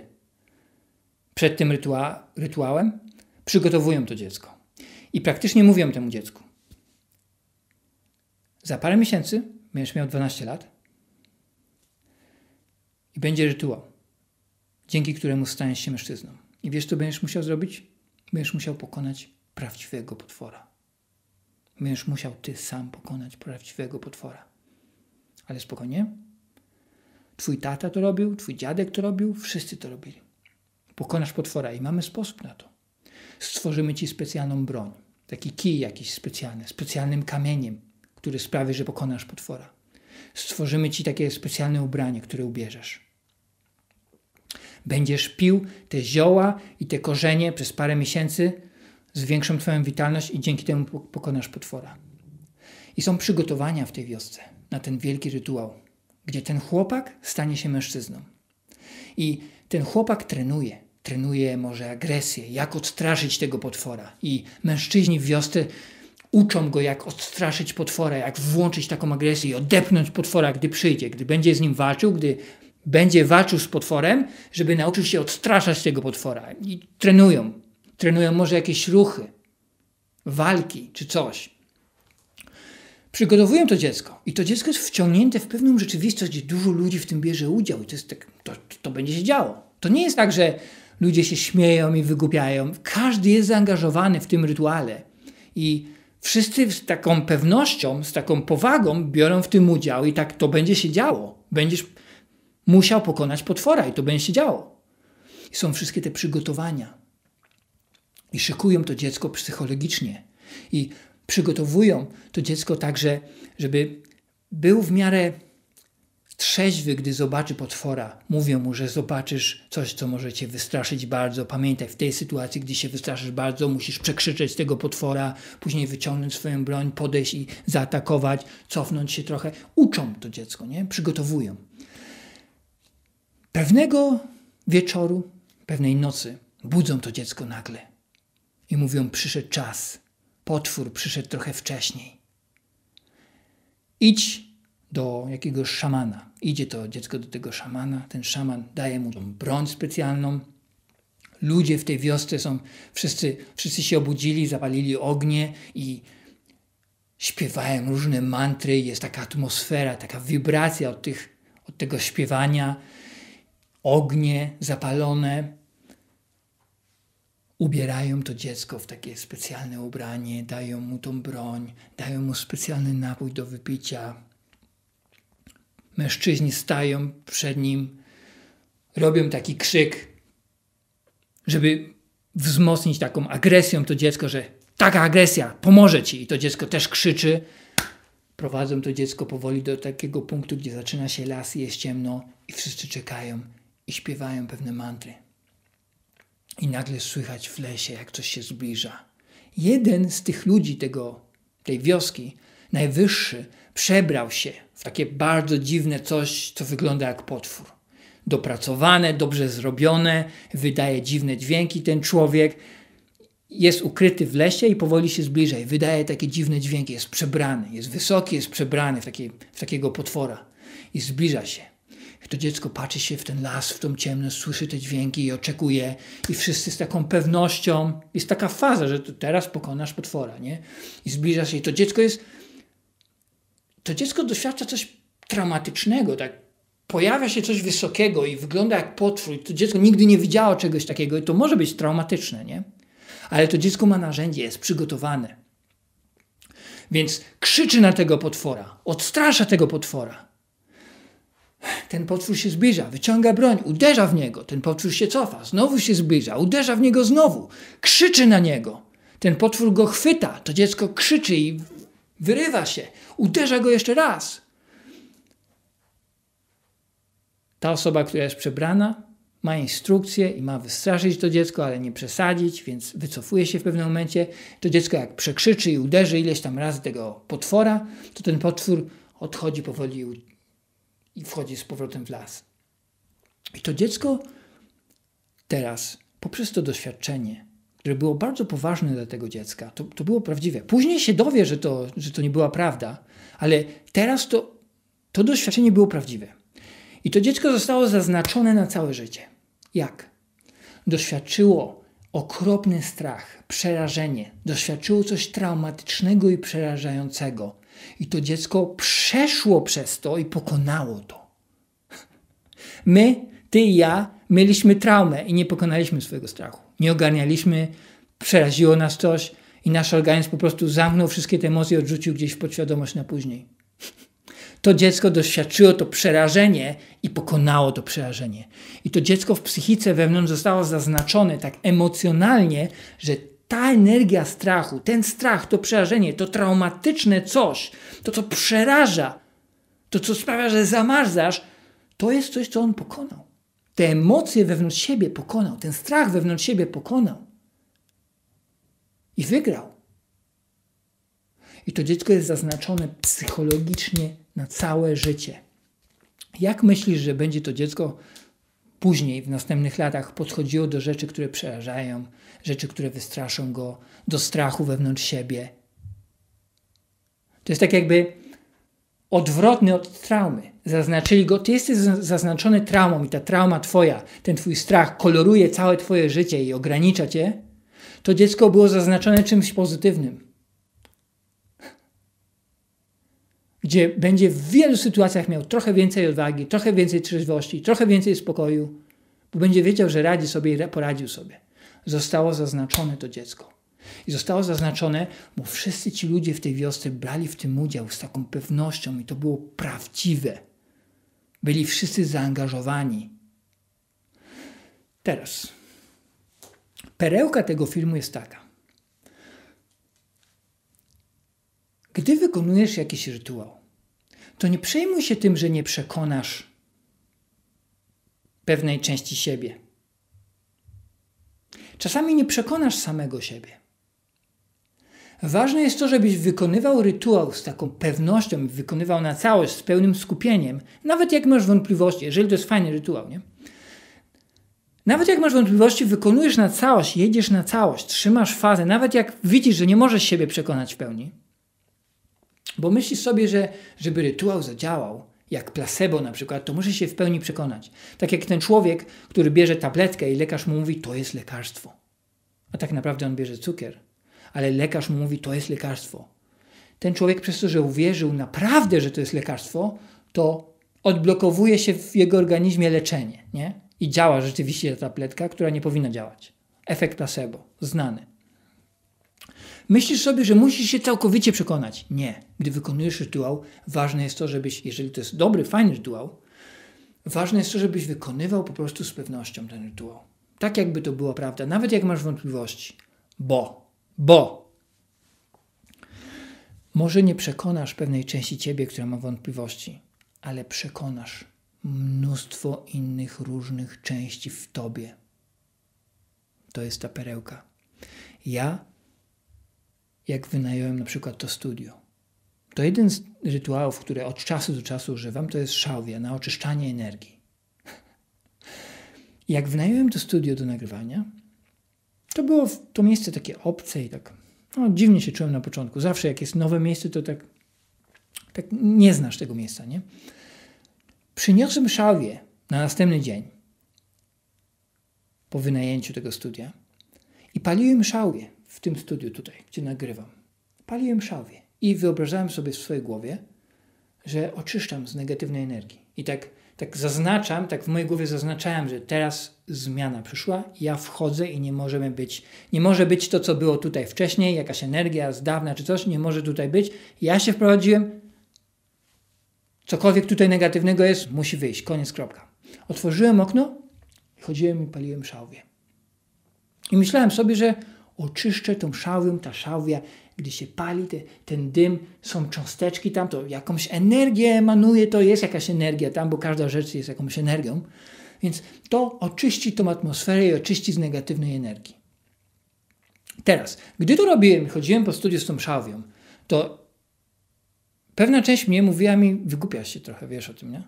przed tym rytua- rytuałem przygotowują to dziecko i praktycznie mówią temu dziecku: za parę miesięcy będziesz miał dwanaście lat i będzie rytuał, dzięki któremu staniesz się mężczyzną. I wiesz, co będziesz musiał zrobić? Będziesz musiał pokonać prawdziwego potwora. Będziesz musiał ty sam pokonać prawdziwego potwora. Ale spokojnie. Twój tata to robił, twój dziadek to robił, wszyscy to robili. Pokonasz potwora i mamy sposób na to. Stworzymy ci specjalną broń, taki kij jakiś specjalny, specjalnym kamieniem, który sprawi, że pokonasz potwora. Stworzymy ci takie specjalne ubranie, które ubierzesz. Będziesz pił te zioła i te korzenie przez parę miesięcy, zwiększą twoją witalność i dzięki temu pokonasz potwora. I są przygotowania w tej wiosce na ten wielki rytuał, gdzie ten chłopak stanie się mężczyzną. I ten chłopak trenuje. Trenuje może agresję, jak odstraszyć tego potwora. I mężczyźni w wiosce uczą go, jak odstraszyć potwora, jak włączyć taką agresję i odepchnąć potwora, gdy przyjdzie, gdy będzie z nim walczył, gdy będzie walczył z potworem, żeby nauczył się odstraszać tego potwora. I trenują. Trenują może jakieś ruchy, walki czy coś. Przygotowują to dziecko i to dziecko jest wciągnięte w pewną rzeczywistość, gdzie dużo ludzi w tym bierze udział i to, jest tak, to, to będzie się działo. To nie jest tak, że ludzie się śmieją i wygłupiają. Każdy jest zaangażowany w tym rytuale i wszyscy z taką pewnością, z taką powagą biorą w tym udział i tak to będzie się działo. Będziesz musiał pokonać potwora i to będzie się działo. I są wszystkie te przygotowania i szykują to dziecko psychologicznie i przygotowują to dziecko tak, że, żeby był w miarę Trzeźwy, gdy zobaczy potwora, mówią mu, że zobaczysz coś, co może cię wystraszyć bardzo. Pamiętaj, w tej sytuacji, gdy się wystraszysz bardzo, musisz przekrzyczeć tego potwora, później wyciągnąć swoją broń, podejść i zaatakować, cofnąć się trochę. Uczą to dziecko, nie? Przygotowują. Pewnego wieczoru, pewnej nocy budzą to dziecko nagle i mówią, przyszedł czas. Potwór przyszedł trochę wcześniej. Idź do jakiegoś szamana. Idzie to dziecko do tego szamana. Ten szaman daje mu tą broń specjalną. Ludzie w tej wiosce są, wszyscy, wszyscy się obudzili, zapalili ognie i śpiewają różne mantry. Jest taka atmosfera, taka wibracja od, tych, od tego śpiewania. Ognie zapalone. Ubierają to dziecko w takie specjalne ubranie, dają mu tą broń, dają mu specjalny napój do wypicia. Mężczyźni stają przed nim, robią taki krzyk, żeby wzmocnić taką agresją to dziecko, że taka agresja pomoże ci. I to dziecko też krzyczy. Prowadzą to dziecko powoli do takiego punktu, gdzie zaczyna się las i jest ciemno i wszyscy czekają i śpiewają pewne mantry. I nagle słychać w lesie, jak coś się zbliża. Jeden z tych ludzi tego, tej wioski, najwyższy, przebrał się w takie bardzo dziwne coś, co wygląda jak potwór. Dopracowane, dobrze zrobione, wydaje dziwne dźwięki ten człowiek. Jest ukryty w lesie i powoli się zbliża i wydaje takie dziwne dźwięki. Jest przebrany, jest wysoki, jest przebrany w, takie, w takiego potwora i zbliża się. To dziecko patrzy się w ten las, w tą ciemność, słyszy te dźwięki i oczekuje. I wszyscy z taką pewnością. Jest taka faza, że teraz pokonasz potwora, nie? I zbliża się. I to dziecko jest... To dziecko doświadcza coś traumatycznego, tak? Pojawia się coś wysokiego i wygląda jak potwór. I to dziecko nigdy nie widziało czegoś takiego. I to może być traumatyczne, nie? Ale to dziecko ma narzędzie, jest przygotowane. Więc krzyczy na tego potwora. Odstrasza tego potwora. Ten potwór się zbliża, wyciąga broń, uderza w niego. Ten potwór się cofa, znowu się zbliża, uderza w niego znowu. Krzyczy na niego. Ten potwór go chwyta, to dziecko krzyczy i wyrywa się. Uderza go jeszcze raz. Ta osoba, która jest przebrana, ma instrukcję i ma wystraszyć to dziecko, ale nie przesadzić, więc wycofuje się w pewnym momencie. To dziecko jak przekrzyczy i uderzy ileś tam razy tego potwora, to ten potwór odchodzi powoli i wchodzi z powrotem w las. I to dziecko teraz, poprzez to doświadczenie, które było bardzo poważne dla tego dziecka, to, to było prawdziwe. Później się dowie, że to, że to nie była prawda, ale teraz to, to doświadczenie było prawdziwe. I to dziecko zostało zaznaczone na całe życie. Jak? Doświadczyło okropny strach, przerażenie. Doświadczyło coś traumatycznego i przerażającego. I to dziecko przeszło przez to i pokonało to. My, ty i ja, mieliśmy traumę i nie pokonaliśmy swojego strachu. Nie ogarnialiśmy, przeraziło nas coś i nasz organizm po prostu zamknął wszystkie te emocje i odrzucił gdzieś w podświadomość na później. To dziecko doświadczyło to przerażenie i pokonało to przerażenie. I to dziecko w psychice wewnątrz zostało zaznaczone tak emocjonalnie, że ta energia strachu, ten strach, to przerażenie, to traumatyczne coś, to co przeraża, to co sprawia, że zamarzasz, to jest coś, co on pokonał. Te emocje wewnątrz siebie pokonał, ten strach wewnątrz siebie pokonał. I wygrał. I to dziecko jest zaznaczone psychologicznie na całe życie. Jak myślisz, że będzie to dziecko później, w następnych latach, podchodziło do rzeczy, które przerażają, rzeczy, które wystraszą go, do strachu wewnątrz siebie? To jest tak jakby odwrotny od traumy. Zaznaczyli go, ty jesteś zaznaczony traumą i ta trauma twoja, ten twój strach koloruje całe twoje życie i ogranicza cię. To dziecko było zaznaczone czymś pozytywnym. Gdzie będzie w wielu sytuacjach miał trochę więcej odwagi, trochę więcej trzeźwości, trochę więcej spokoju, bo będzie wiedział, że radzi sobie i poradził sobie. Zostało zaznaczone to dziecko. I zostało zaznaczone, bo wszyscy ci ludzie w tej wiosce brali w tym udział z taką pewnością i to było prawdziwe. Byli wszyscy zaangażowani. Teraz, perełka tego filmu jest taka. Gdy wykonujesz jakiś rytuał, to nie przejmuj się tym, że nie przekonasz pewnej części siebie. Czasami nie przekonasz samego siebie. Ważne jest to, żebyś wykonywał rytuał z taką pewnością, wykonywał na całość, z pełnym skupieniem, nawet jak masz wątpliwości, jeżeli to jest fajny rytuał, nie? Nawet jak masz wątpliwości, wykonujesz na całość, jedziesz na całość, trzymasz fazę, nawet jak widzisz, że nie możesz siebie przekonać w pełni. Bo myślisz sobie, że żeby rytuał zadziałał, jak placebo na przykład, to możesz się w pełni przekonać. Tak jak ten człowiek, który bierze tabletkę i lekarz mu mówi, to jest lekarstwo. A tak naprawdę on bierze cukier. Ale lekarz mu mówi, to jest lekarstwo. Ten człowiek przez to, że uwierzył naprawdę, że to jest lekarstwo, to odblokowuje się w jego organizmie leczenie, nie? I działa rzeczywiście ta tabletka, która nie powinna działać. Efekt placebo, znany. Myślisz sobie, że musisz się całkowicie przekonać. Nie. Gdy wykonujesz rytuał, ważne jest to, żebyś, jeżeli to jest dobry, fajny rytuał, ważne jest to, żebyś wykonywał po prostu z pewnością ten rytuał. Tak jakby to była prawda, nawet jak masz wątpliwości. Bo, bo może nie przekonasz pewnej części ciebie, która ma wątpliwości, ale przekonasz mnóstwo innych różnych części w tobie. To jest ta perełka. Ja jak wynająłem na przykład to studio. To jeden z rytuałów, które od czasu do czasu używam, to jest szałwia na oczyszczanie energii. Jak wynająłem to studio do nagrywania, to było to miejsce takie obce i tak no, dziwnie się czułem na początku. Zawsze jak jest nowe miejsce, to tak, tak nie znasz tego miejsca, nie? Przyniosłem szałwię na następny dzień po wynajęciu tego studia i paliłem szałwię w tym studiu tutaj, gdzie nagrywam. Paliłem szałwię i wyobrażałem sobie w swojej głowie, że oczyszczam z negatywnej energii. I tak, tak zaznaczam, tak w mojej głowie zaznaczałem, że teraz zmiana przyszła, ja wchodzę i nie możemy być, nie może być to, co było tutaj wcześniej, jakaś energia z dawna czy coś, nie może tutaj być. Ja się wprowadziłem, cokolwiek tutaj negatywnego jest, musi wyjść, koniec, kropka. Otworzyłem okno, chodziłem i paliłem szałwię. I myślałem sobie, że oczyszczę tą szałwią, ta szałwia, gdy się pali, te, ten dym, są cząsteczki tam, to jakąś energię emanuje, to jest jakaś energia tam, bo każda rzecz jest jakąś energią. Więc to oczyści tą atmosferę i oczyści z negatywnej energii. Teraz, gdy to robiłem, chodziłem po studiu z tą szałwią, to pewna część mnie mówiła mi, wygłupiasz się trochę, wiesz o tym, nie?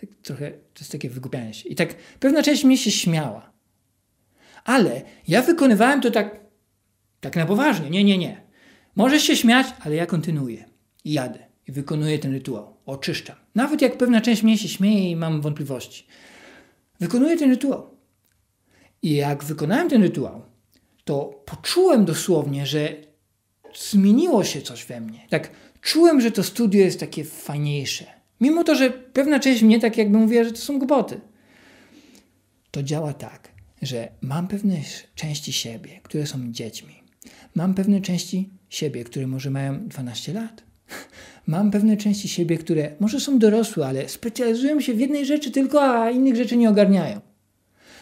Tak trochę, to jest takie wygłupianie się. I tak pewna część mnie się śmiała. Ale ja wykonywałem to tak, tak na poważnie. Nie, nie, nie. Możesz się śmiać, ale ja kontynuuję. I jadę. I wykonuję ten rytuał. Oczyszczam. Nawet jak pewna część mnie się śmieje i mam wątpliwości. Wykonuję ten rytuał. I jak wykonałem ten rytuał, to poczułem dosłownie, że zmieniło się coś we mnie. Tak czułem, że to studio jest takie fajniejsze. Mimo to, że pewna część mnie tak jakby mówiła, że to są głupoty. To działa tak, że mam pewne części siebie, które są dziećmi. Mam pewne części siebie, które może mają dwanaście lat. Mam pewne części siebie, które może są dorosłe, ale specjalizują się w jednej rzeczy tylko, a innych rzeczy nie ogarniają.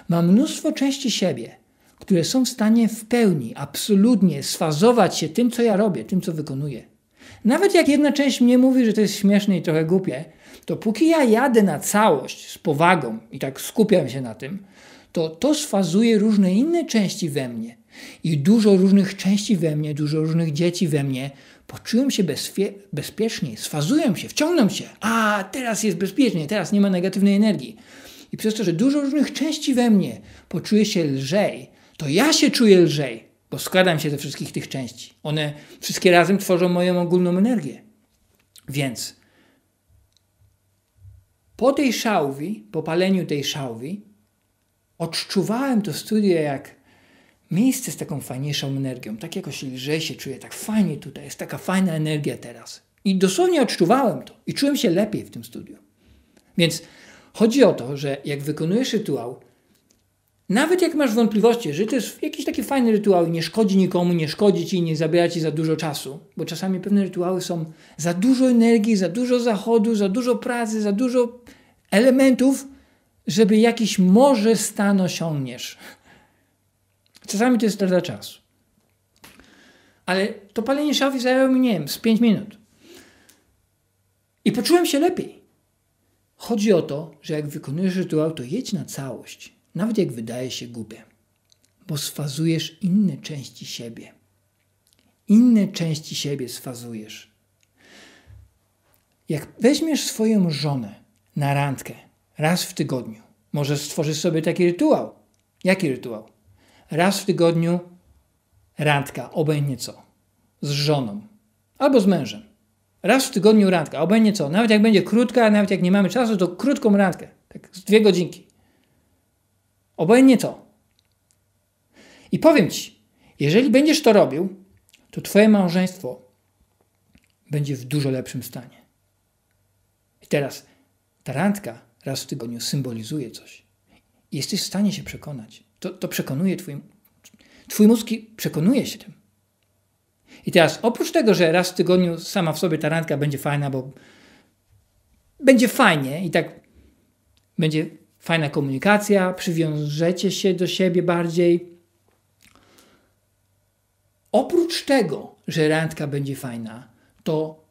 Mam mnóstwo części siebie, które są w stanie w pełni, absolutnie sfazować się tym, co ja robię, tym, co wykonuję. Nawet jak jedna część mnie mówi, że to jest śmieszne i trochę głupie, to póki ja jadę na całość z powagą i tak skupiam się na tym, to to sfazuje różne inne części we mnie. I dużo różnych części we mnie, dużo różnych dzieci we mnie. Poczułem się bezpiecznie, sfazuję się, wciągnąłem się. A, teraz jest bezpiecznie, teraz nie ma negatywnej energii. I przez to, że dużo różnych części we mnie poczuje się lżej, to ja się czuję lżej, bo składam się ze wszystkich tych części. One wszystkie razem tworzą moją ogólną energię. Więc po tej szałwi, po paleniu tej szałwi, odczuwałem to studio jak miejsce z taką fajniejszą energią. Tak jakoś lżej się czuję, tak fajnie tutaj, jest taka fajna energia teraz. I dosłownie odczuwałem to i czułem się lepiej w tym studiu. Więc chodzi o to, że jak wykonujesz rytuał, nawet jak masz wątpliwości, że to jest jakiś taki fajny rytuał i nie szkodzi nikomu, nie szkodzi ci i nie zabiera ci za dużo czasu, bo czasami pewne rytuały są za dużo energii, za dużo zachodu, za dużo pracy, za dużo elementów, żeby jakiś może stan osiągniesz. Czasami to jest strata czasu. Ale to palenie szałwi zajęło mi, nie wiem, z pięć minut. I poczułem się lepiej. Chodzi o to, że jak wykonujesz rytuał, to jedź na całość, nawet jak wydaje się głupie, bo sfazujesz inne części siebie. Inne części siebie sfazujesz. Jak weźmiesz swoją żonę na randkę raz w tygodniu, może stworzysz sobie taki rytuał. Jaki rytuał? Raz w tygodniu randka, obojętnie co, z żoną albo z mężem. Raz w tygodniu randka, obojętnie co, nawet jak będzie krótka, nawet jak nie mamy czasu, to krótką randkę, tak z dwie godzinki. Obojętnie co. I powiem ci, jeżeli będziesz to robił, to twoje małżeństwo będzie w dużo lepszym stanie. I teraz ta randka raz w tygodniu symbolizuje coś. I jesteś w stanie się przekonać. To, to przekonuje twój, twój mózg przekonuje się tym. I teraz oprócz tego, że raz w tygodniu sama w sobie ta randka będzie fajna, bo będzie fajnie i tak będzie fajna komunikacja, przywiążecie się do siebie bardziej. Oprócz tego, że randka będzie fajna, to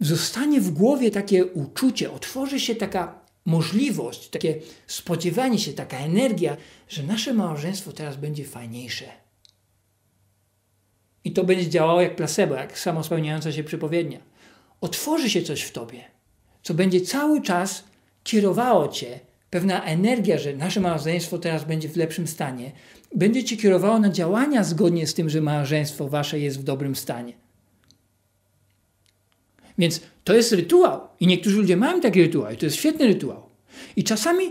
zostanie w głowie takie uczucie, otworzy się taka możliwość, takie spodziewanie się, taka energia, że nasze małżeństwo teraz będzie fajniejsze. I to będzie działało jak placebo, jak samospełniająca się przepowiednia. Otworzy się coś w tobie, co będzie cały czas kierowało cię, pewna energia, że nasze małżeństwo teraz będzie w lepszym stanie, będzie cię kierowało na działania zgodnie z tym, że małżeństwo wasze jest w dobrym stanie. Więc to jest rytuał. I niektórzy ludzie mają taki rytuał. I to jest świetny rytuał. I czasami,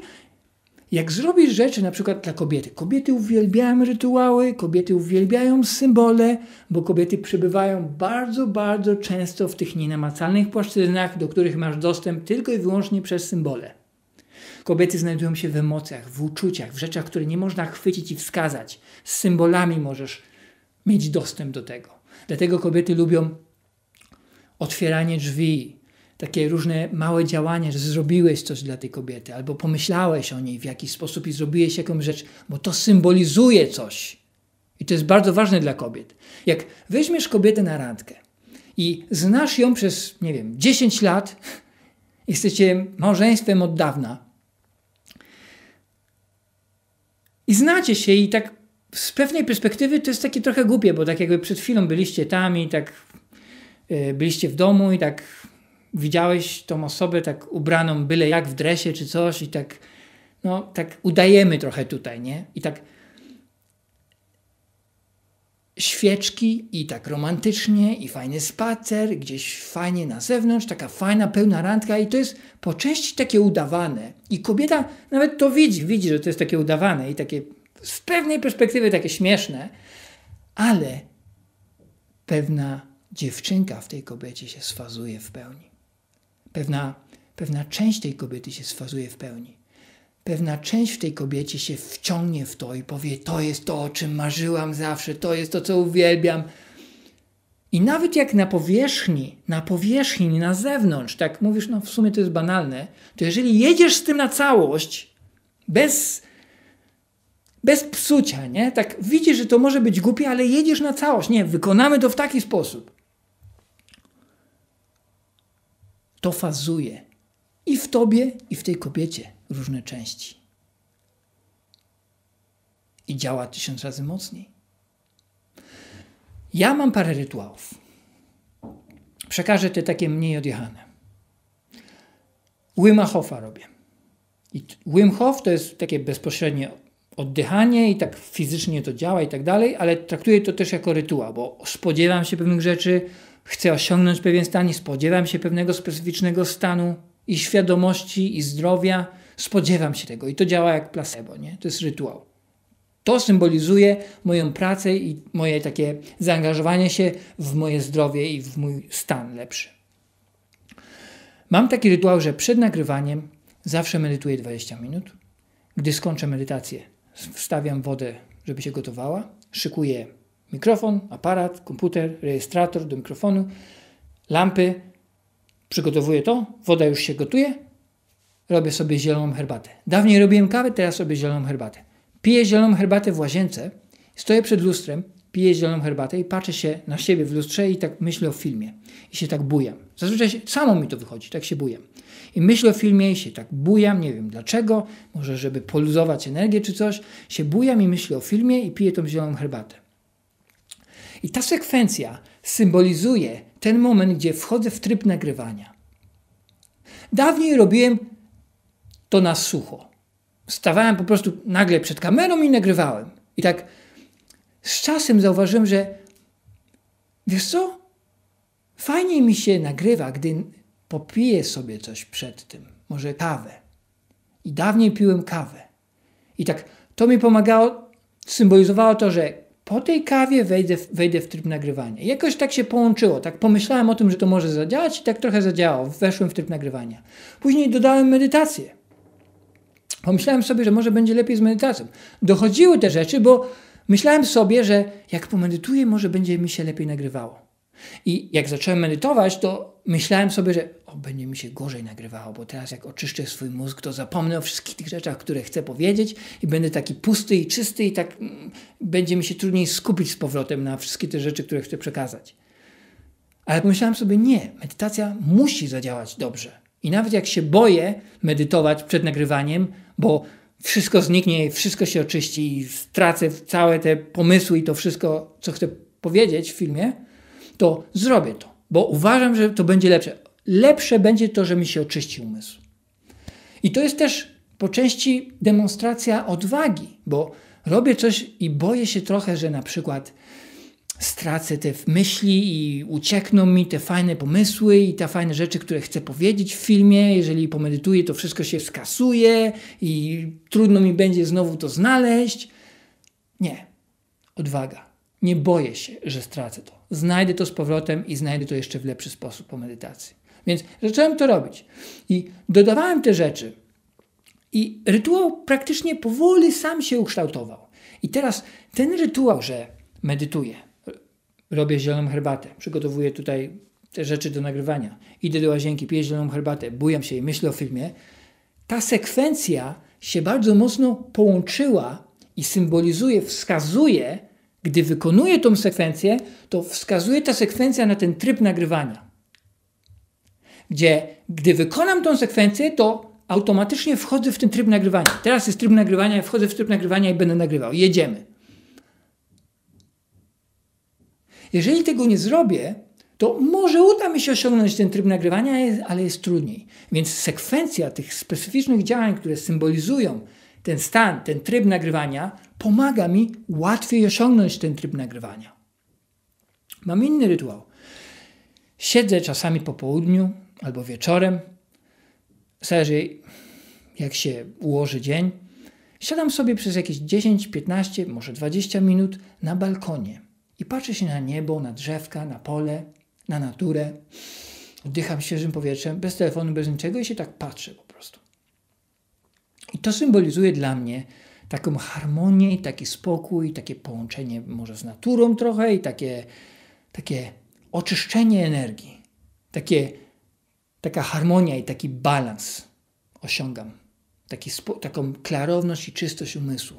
jak zrobisz rzeczy na przykład dla kobiety. Kobiety uwielbiają rytuały, kobiety uwielbiają symbole, bo kobiety przebywają bardzo, bardzo często w tych nienamacalnych płaszczyznach, do których masz dostęp tylko i wyłącznie przez symbole. Kobiety znajdują się w emocjach, w uczuciach, w rzeczach, które nie można chwycić i wskazać. Z symbolami możesz mieć dostęp do tego. Dlatego kobiety lubią otwieranie drzwi, takie różne małe działania, że zrobiłeś coś dla tej kobiety albo pomyślałeś o niej w jakiś sposób i zrobiłeś jakąś rzecz, bo to symbolizuje coś. I to jest bardzo ważne dla kobiet. Jak weźmiesz kobietę na randkę i znasz ją przez, nie wiem, dziesięć lat, jesteście małżeństwem od dawna i znacie się i tak z pewnej perspektywy to jest takie trochę głupie, bo tak jakby przed chwilą byliście tam i tak byliście w domu i tak widziałeś tą osobę tak ubraną byle jak w dresie czy coś i tak, no, tak udajemy trochę tutaj, nie? I tak świeczki i tak romantycznie i fajny spacer, gdzieś fajnie na zewnątrz, taka fajna, pełna randka i to jest po części takie udawane i kobieta nawet to widzi, widzi, że to jest takie udawane i takie z pewnej perspektywy takie śmieszne, ale pewna dziewczynka w tej kobiecie się sfazuje w pełni. Pewna, pewna część tej kobiety się sfazuje w pełni. Pewna część w tej kobiecie się wciągnie w to i powie, to jest to, o czym marzyłam zawsze, to jest to, co uwielbiam. I nawet jak na powierzchni, na powierzchni, na zewnątrz, tak mówisz, no w sumie to jest banalne, to jeżeli jedziesz z tym na całość, bez... Bez psucia, nie? Tak widzisz, że to może być głupie, ale jedziesz na całość. Nie, wykonamy to w taki sposób. To fazuje i w tobie, i w tej kobiecie różne części. I działa tysiąc razy mocniej. Ja mam parę rytuałów. Przekażę te takie mniej odjechane. Wima Hofa robię. I Wim Hof to jest takie bezpośrednie oddychanie i tak fizycznie to działa i tak dalej, ale traktuję to też jako rytuał, bo spodziewam się pewnych rzeczy, chcę osiągnąć pewien stan i spodziewam się pewnego specyficznego stanu i świadomości i zdrowia, spodziewam się tego i to działa jak placebo, nie? To jest rytuał. To symbolizuje moją pracę i moje takie zaangażowanie się w moje zdrowie i w mój stan lepszy. Mam taki rytuał, że przed nagrywaniem zawsze medytuję dwadzieścia minut. Gdy skończę medytację, wstawiam wodę, żeby się gotowała, szykuję mikrofon, aparat, komputer, rejestrator do mikrofonu, lampy, przygotowuję to, woda już się gotuje, robię sobie zieloną herbatę. Dawniej robiłem kawę, teraz robię zieloną herbatę. Piję zieloną herbatę w łazience, stoję przed lustrem piję zieloną herbatę i patrzę się na siebie w lustrze i tak myślę o filmie. I się tak bujam. Zazwyczaj się, samo mi to wychodzi, tak się bujam. I myślę o filmie i się tak bujam, nie wiem dlaczego, może żeby poluzować energię czy coś, się bujam i myślę o filmie i piję tą zieloną herbatę. I ta sekwencja symbolizuje ten moment, gdzie wchodzę w tryb nagrywania. Dawniej robiłem to na sucho. Stawałem po prostu nagle przed kamerą i nagrywałem. I tak z czasem zauważyłem, że wiesz co? Fajniej mi się nagrywa, gdy popiję sobie coś przed tym. Może kawę. I dawniej piłem kawę. I tak to mi pomagało, symbolizowało to, że po tej kawie wejdę w, wejdę w tryb nagrywania. Jakoś tak się połączyło. Tak pomyślałem o tym, że to może zadziałać i tak trochę zadziałało. Weszłem w tryb nagrywania. Później dodałem medytację. Pomyślałem sobie, że może będzie lepiej z medytacją. Dochodziły te rzeczy, bo myślałem sobie, że jak pomedytuję, może będzie mi się lepiej nagrywało. I jak zacząłem medytować, to myślałem sobie, że o, będzie mi się gorzej nagrywało, bo teraz jak oczyszczę swój mózg, to zapomnę o wszystkich tych rzeczach, które chcę powiedzieć i będę taki pusty i czysty i tak mm, będzie mi się trudniej skupić z powrotem na wszystkie te rzeczy, które chcę przekazać. Ale pomyślałem sobie, nie, medytacja musi zadziałać dobrze. I nawet jak się boję medytować przed nagrywaniem, bo wszystko zniknie, wszystko się oczyści i stracę całe te pomysły i to wszystko, co chcę powiedzieć w filmie, to zrobię to, bo uważam, że to będzie lepsze. Lepsze będzie to, że mi się oczyści umysł. I to jest też po części demonstracja odwagi, bo robię coś i boję się trochę, że na przykład stracę te myśli i uciekną mi te fajne pomysły i te fajne rzeczy, które chcę powiedzieć w filmie. Jeżeli pomedytuję, to wszystko się skasuje i trudno mi będzie znowu to znaleźć. Nie. Odwaga. Nie boję się, że stracę to. Znajdę to z powrotem i znajdę to jeszcze w lepszy sposób po medytacji. Więc zacząłem to robić. I dodawałem te rzeczy. I rytuał praktycznie powoli sam się ukształtował. I teraz ten rytuał, że medytuję, robię zieloną herbatę, przygotowuję tutaj te rzeczy do nagrywania, idę do łazienki, piję zieloną herbatę, bujam się i myślę o filmie. Ta sekwencja się bardzo mocno połączyła i symbolizuje, wskazuje, gdy wykonuję tą sekwencję, to wskazuje ta sekwencja na ten tryb nagrywania. Gdzie, gdy wykonam tą sekwencję, to automatycznie wchodzę w ten tryb nagrywania. Teraz jest tryb nagrywania, wchodzę w tryb nagrywania i będę nagrywał. Jedziemy. Jeżeli tego nie zrobię, to może uda mi się osiągnąć ten tryb nagrywania, ale jest trudniej. Więc sekwencja tych specyficznych działań, które symbolizują ten stan, ten tryb nagrywania, pomaga mi łatwiej osiągnąć ten tryb nagrywania. Mam inny rytuał. Siedzę czasami po południu albo wieczorem, zależy jak się ułoży dzień. Siadam sobie przez jakieś dziesięć, piętnaście, może dwadzieścia minut na balkonie i patrzę się na niebo, na drzewka, na pole, na naturę. Oddycham świeżym powietrzem, bez telefonu, bez niczego i się tak patrzę po prostu. I to symbolizuje dla mnie taką harmonię, taki spokój, takie połączenie może z naturą trochę i takie, takie oczyszczenie energii. Takie, taka harmonia i taki balans osiągam. Taki, taką klarowność i czystość umysłu.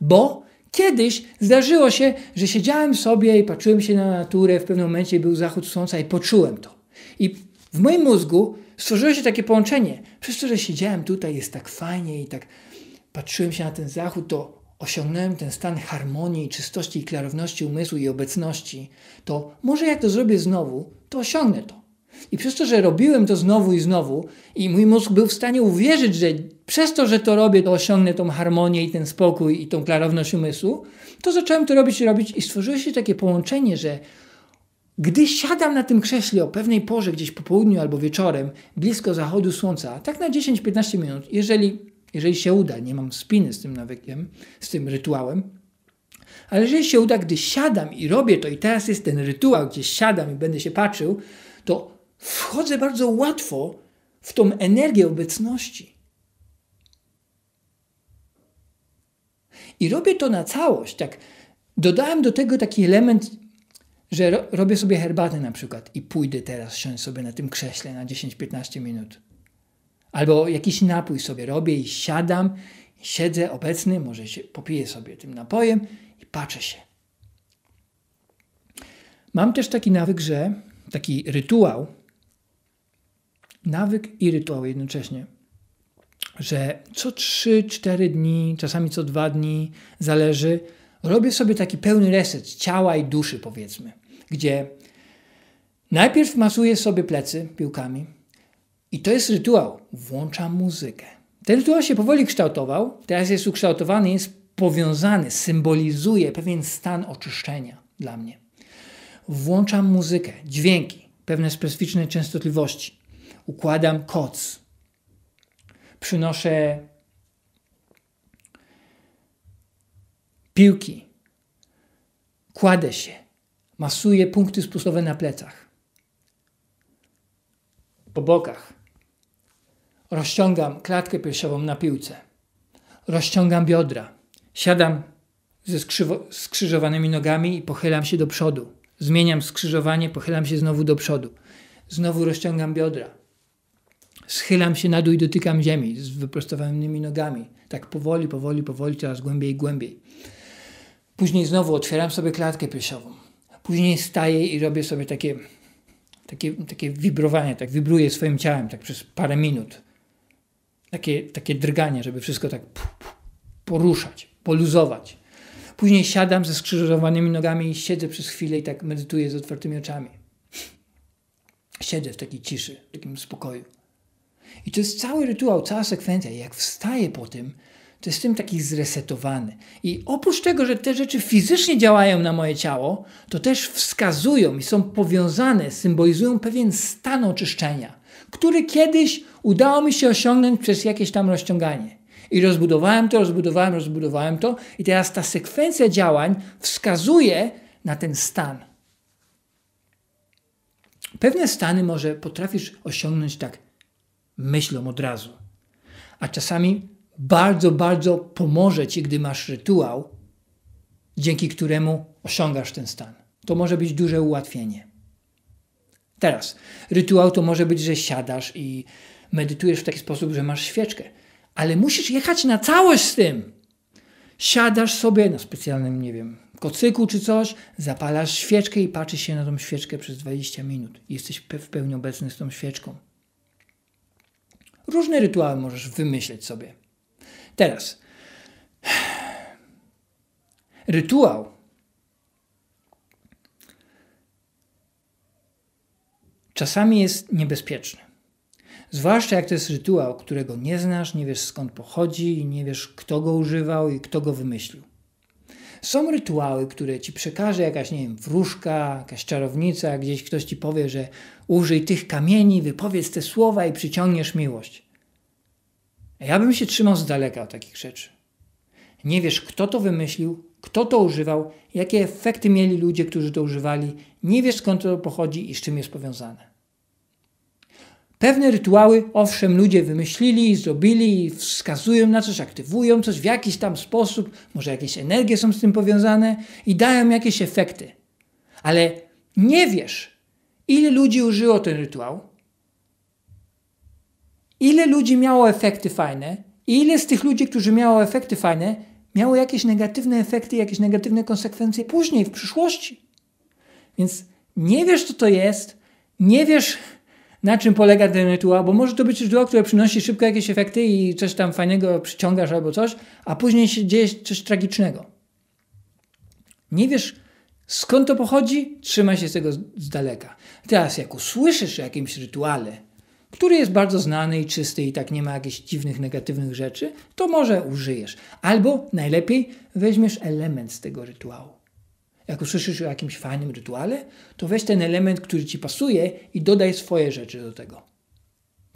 Bo kiedyś zdarzyło się, że siedziałem sobie i patrzyłem się na naturę, w pewnym momencie był zachód słońca i poczułem to. I w moim mózgu stworzyło się takie połączenie. Przez to, że siedziałem tutaj, jest tak fajnie i tak patrzyłem się na ten zachód, to osiągnąłem ten stan harmonii, czystości i klarowności umysłu i obecności. To może jak to zrobię znowu, to osiągnę to. I przez to, że robiłem to znowu i znowu i mój mózg był w stanie uwierzyć, że przez to, że to robię, to osiągnę tą harmonię i ten spokój i tą klarowność umysłu, to zacząłem to robić i robić i stworzyło się takie połączenie, że gdy siadam na tym krześle o pewnej porze, gdzieś po południu albo wieczorem, blisko zachodu słońca, tak na dziesięć, piętnaście minut, jeżeli, jeżeli się uda, nie mam spiny z tym nawykiem, z tym rytuałem, ale jeżeli się uda, gdy siadam i robię to i teraz jest ten rytuał, gdzie siadam i będę się patrzył, to wchodzę bardzo łatwo w tą energię obecności. I robię to na całość. Tak. Dodałem do tego taki element, że ro robię sobie herbatę na przykład i pójdę teraz siąść sobie na tym krześle na dziesięć, piętnaście minut. Albo jakiś napój sobie robię i siadam, siedzę obecny, może się popiję sobie tym napojem i patrzę się. Mam też taki nawyk, że taki rytuał, nawyk i rytuał jednocześnie, że co trzy cztery dni, czasami co dwa dni, zależy, robię sobie taki pełny reset ciała i duszy, powiedzmy, gdzie najpierw masuję sobie plecy piłkami i to jest rytuał. Włączam muzykę. Ten rytuał się powoli kształtował, teraz jest ukształtowany, jest powiązany, symbolizuje pewien stan oczyszczenia dla mnie. Włączam muzykę, dźwięki, pewne specyficzne częstotliwości. Układam koc. Przynoszę piłki. Kładę się. Masuję punkty spustowe na plecach. Po bokach. Rozciągam klatkę piersiową na piłce. Rozciągam biodra. Siadam ze skrzyżowanymi nogami i pochylam się do przodu. Zmieniam skrzyżowanie, pochylam się znowu do przodu. Znowu rozciągam biodra. Schylam się na dół i dotykam ziemi z wyprostowanymi nogami. Tak powoli, powoli, powoli, coraz głębiej i głębiej. Później znowu otwieram sobie klatkę piersiową. Później staję i robię sobie takie, takie, takie wibrowanie, tak wibruję swoim ciałem, tak przez parę minut. Takie, takie drganie, żeby wszystko tak poruszać, poluzować. Później siadam ze skrzyżowanymi nogami i siedzę przez chwilę i tak medytuję z otwartymi oczami. Siedzę w takiej ciszy, w takim spokoju. I to jest cały rytuał, cała sekwencja. I jak wstaję po tym, to jestem taki zresetowany. I oprócz tego, że te rzeczy fizycznie działają na moje ciało, to też wskazują i są powiązane, symbolizują pewien stan oczyszczenia, który kiedyś udało mi się osiągnąć przez jakieś tam rozciąganie. I rozbudowałem to, rozbudowałem, rozbudowałem to i teraz ta sekwencja działań wskazuje na ten stan. Pewne stany może potrafisz osiągnąć tak myślą od razu, a czasami bardzo, bardzo pomoże ci, gdy masz rytuał, dzięki któremu osiągasz ten stan. To może być duże ułatwienie. Teraz, rytuał to może być, że siadasz i medytujesz w taki sposób, że masz świeczkę. Ale musisz jechać na całość z tym. Siadasz sobie na specjalnym, nie wiem, kocyku czy coś, zapalasz świeczkę i patrzysz się na tą świeczkę przez dwadzieścia minut. Jesteś w pełni obecny z tą świeczką. Różne rytuały możesz wymyśleć sobie. Teraz. Rytuał czasami jest niebezpieczny. Zwłaszcza jak to jest rytuał, którego nie znasz, nie wiesz skąd pochodzi i nie wiesz kto go używał i kto go wymyślił. Są rytuały, które ci przekaże jakaś, nie wiem, wróżka, jakaś czarownica, gdzieś ktoś ci powie, że użyj tych kamieni, wypowiedz te słowa i przyciągniesz miłość. Ja bym się trzymał z daleka od takich rzeczy. Nie wiesz kto to wymyślił, kto to używał, jakie efekty mieli ludzie, którzy to używali, nie wiesz skąd to pochodzi i z czym jest powiązane. Pewne rytuały, owszem, ludzie wymyślili, zrobili, wskazują na coś, aktywują coś w jakiś tam sposób, może jakieś energie są z tym powiązane i dają jakieś efekty. Ale nie wiesz, ile ludzi użyło ten rytuał, ile ludzi miało efekty fajne i ile z tych ludzi, którzy miało efekty fajne, miało jakieś negatywne efekty, jakieś negatywne konsekwencje później, w przyszłości. Więc nie wiesz, co to jest, nie wiesz... na czym polega ten rytuał, bo może to być rytuał, który przynosi szybko jakieś efekty i coś tam fajnego przyciągasz albo coś, a później się dzieje coś tragicznego. Nie wiesz skąd to pochodzi, trzymaj się z tego z daleka. Teraz jak usłyszysz o jakimś rytuale, który jest bardzo znany i czysty i tak nie ma jakichś dziwnych, negatywnych rzeczy, to może użyjesz. Albo najlepiej weźmiesz element z tego rytuału. Jak usłyszysz o jakimś fajnym rytuale, to weź ten element, który ci pasuje i dodaj swoje rzeczy do tego.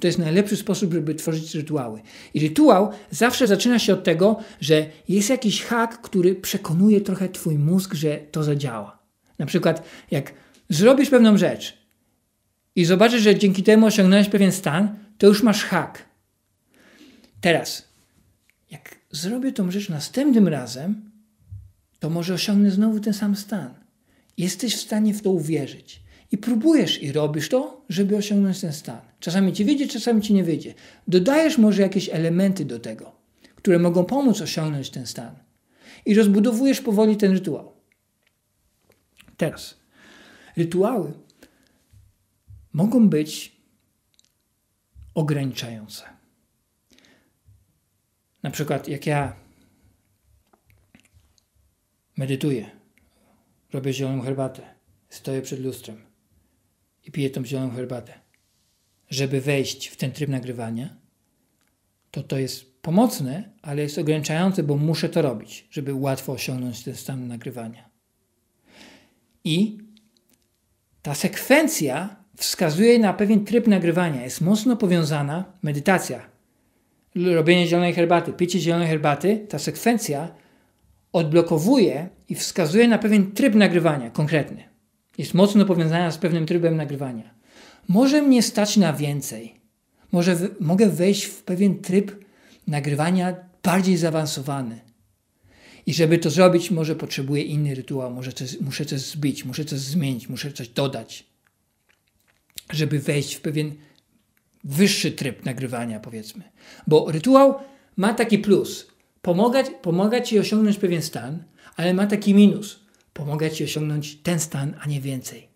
To jest najlepszy sposób, żeby tworzyć rytuały. I rytuał zawsze zaczyna się od tego, że jest jakiś hak, który przekonuje trochę twój mózg, że to zadziała. Na przykład jak zrobisz pewną rzecz i zobaczysz, że dzięki temu osiągnąłeś pewien stan, to już masz hak. Teraz, jak zrobię tą rzecz następnym razem, to może osiągnę znowu ten sam stan. Jesteś w stanie w to uwierzyć. I próbujesz i robisz to, żeby osiągnąć ten stan. Czasami ci wyjdzie, czasami ci nie wyjdzie. Dodajesz może jakieś elementy do tego, które mogą pomóc osiągnąć ten stan. I rozbudowujesz powoli ten rytuał. Teraz. Rytuały mogą być ograniczające. Na przykład jak ja medytuję, robię zieloną herbatę, stoję przed lustrem i piję tą zieloną herbatę, żeby wejść w ten tryb nagrywania, to to jest pomocne, ale jest ograniczające, bo muszę to robić, żeby łatwo osiągnąć ten stan nagrywania. I ta sekwencja wskazuje na pewien tryb nagrywania. Jest mocno powiązana medytacja, robienie zielonej herbaty, picie zielonej herbaty. Ta sekwencja odblokowuje i wskazuje na pewien tryb nagrywania konkretny. Jest mocno powiązana z pewnym trybem nagrywania. Może mnie stać na więcej. Może w, mogę wejść w pewien tryb nagrywania bardziej zaawansowany. I żeby to zrobić, może potrzebuję inny rytuał, może coś, muszę coś zbić, muszę coś zmienić, muszę coś dodać, żeby wejść w pewien wyższy tryb nagrywania, powiedzmy. Bo rytuał ma taki plus. Pomagać, pomaga ci osiągnąć pewien stan, ale ma taki minus. Pomaga ci osiągnąć ten stan, a nie więcej.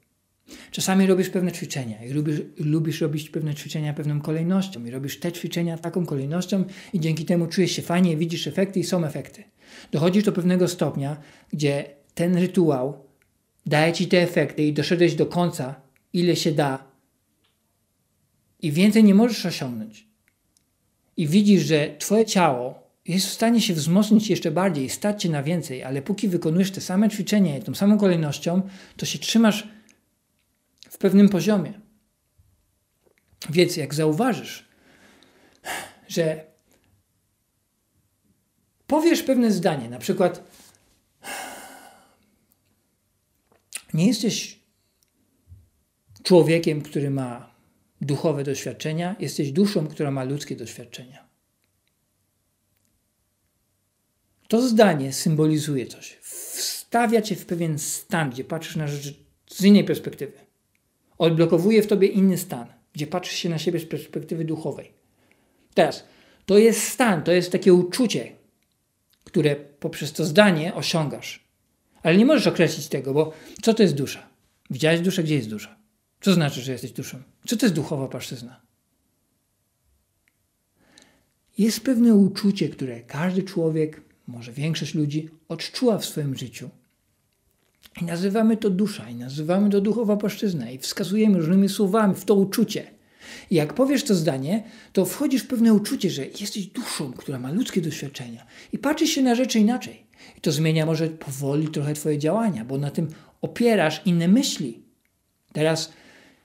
Czasami robisz pewne ćwiczenia i lubisz, lubisz robić pewne ćwiczenia pewną kolejnością i robisz te ćwiczenia taką kolejnością i dzięki temu czujesz się fajnie, widzisz efekty i są efekty. Dochodzisz do pewnego stopnia, gdzie ten rytuał daje ci te efekty i doszedłeś do końca, ile się da i więcej nie możesz osiągnąć. I widzisz, że twoje ciało jest w stanie się wzmocnić jeszcze bardziej i stać cię na więcej, ale póki wykonujesz te same ćwiczenia i tą samą kolejnością, to się trzymasz w pewnym poziomie. Więc jak zauważysz, że powiesz pewne zdanie, na przykład nie jesteś człowiekiem, który ma duchowe doświadczenia, jesteś duszą, która ma ludzkie doświadczenia. To zdanie symbolizuje coś. Wstawia cię w pewien stan, gdzie patrzysz na rzeczy z innej perspektywy. Odblokowuje w tobie inny stan, gdzie patrzysz się na siebie z perspektywy duchowej. Teraz, to jest stan, to jest takie uczucie, które poprzez to zdanie osiągasz. Ale nie możesz określić tego, bo co to jest dusza? Widziałeś duszę? Gdzie jest dusza? Co znaczy, że jesteś duszą? Co to jest duchowa płaszczyzna? Jest pewne uczucie, które każdy człowiek, może większość ludzi, odczuła w swoim życiu. I nazywamy to dusza, i nazywamy to duchowa płaszczyzna, i wskazujemy różnymi słowami w to uczucie. I jak powiesz to zdanie, to wchodzisz w pewne uczucie, że jesteś duszą, która ma ludzkie doświadczenia i patrzysz się na rzeczy inaczej. I to zmienia może powoli trochę twoje działania, bo na tym opierasz inne myśli. Teraz,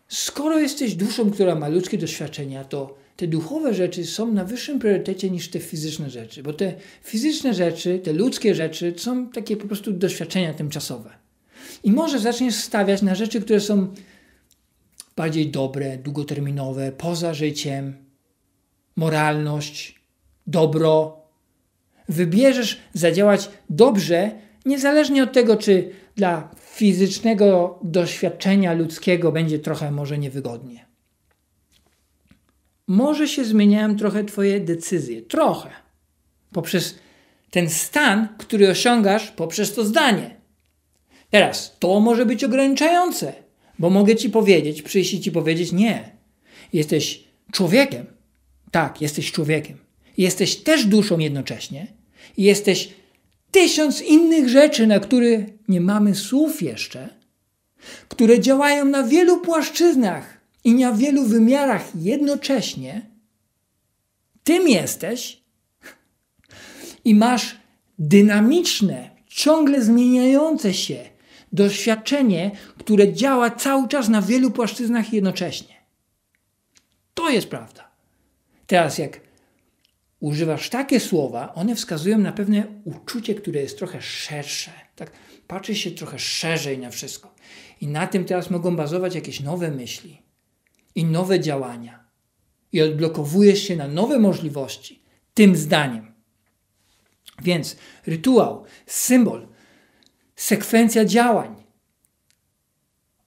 skoro jesteś duszą, która ma ludzkie doświadczenia, to te duchowe rzeczy są na wyższym priorytecie niż te fizyczne rzeczy, bo te fizyczne rzeczy, te ludzkie rzeczy są takie po prostu doświadczenia tymczasowe. I może zaczniesz stawiać na rzeczy, które są bardziej dobre, długoterminowe, poza życiem, moralność, dobro. Wybierzesz zadziałać dobrze, niezależnie od tego, czy dla fizycznego doświadczenia ludzkiego będzie trochę może niewygodnie. Może się zmieniają trochę twoje decyzje. Trochę. Poprzez ten stan, który osiągasz poprzez to zdanie. Teraz, to może być ograniczające, bo mogę ci powiedzieć, przyjść i ci powiedzieć, nie, jesteś człowiekiem. Tak, jesteś człowiekiem. Jesteś też duszą jednocześnie. Jesteś tysiąc innych rzeczy, na które nie mamy słów jeszcze, które działają na wielu płaszczyznach i na wielu wymiarach jednocześnie. Tym jesteś i masz dynamiczne, ciągle zmieniające się doświadczenie, które działa cały czas na wielu płaszczyznach jednocześnie. To jest prawda. Teraz jak używasz takie słowa, one wskazują na pewne uczucie, które jest trochę szersze. Tak, patrzy się trochę szerzej na wszystko. I na tym teraz mogą bazować jakieś nowe myśli i nowe działania. I odblokowujesz się na nowe możliwości tym zdaniem. Więc rytuał, symbol, sekwencja działań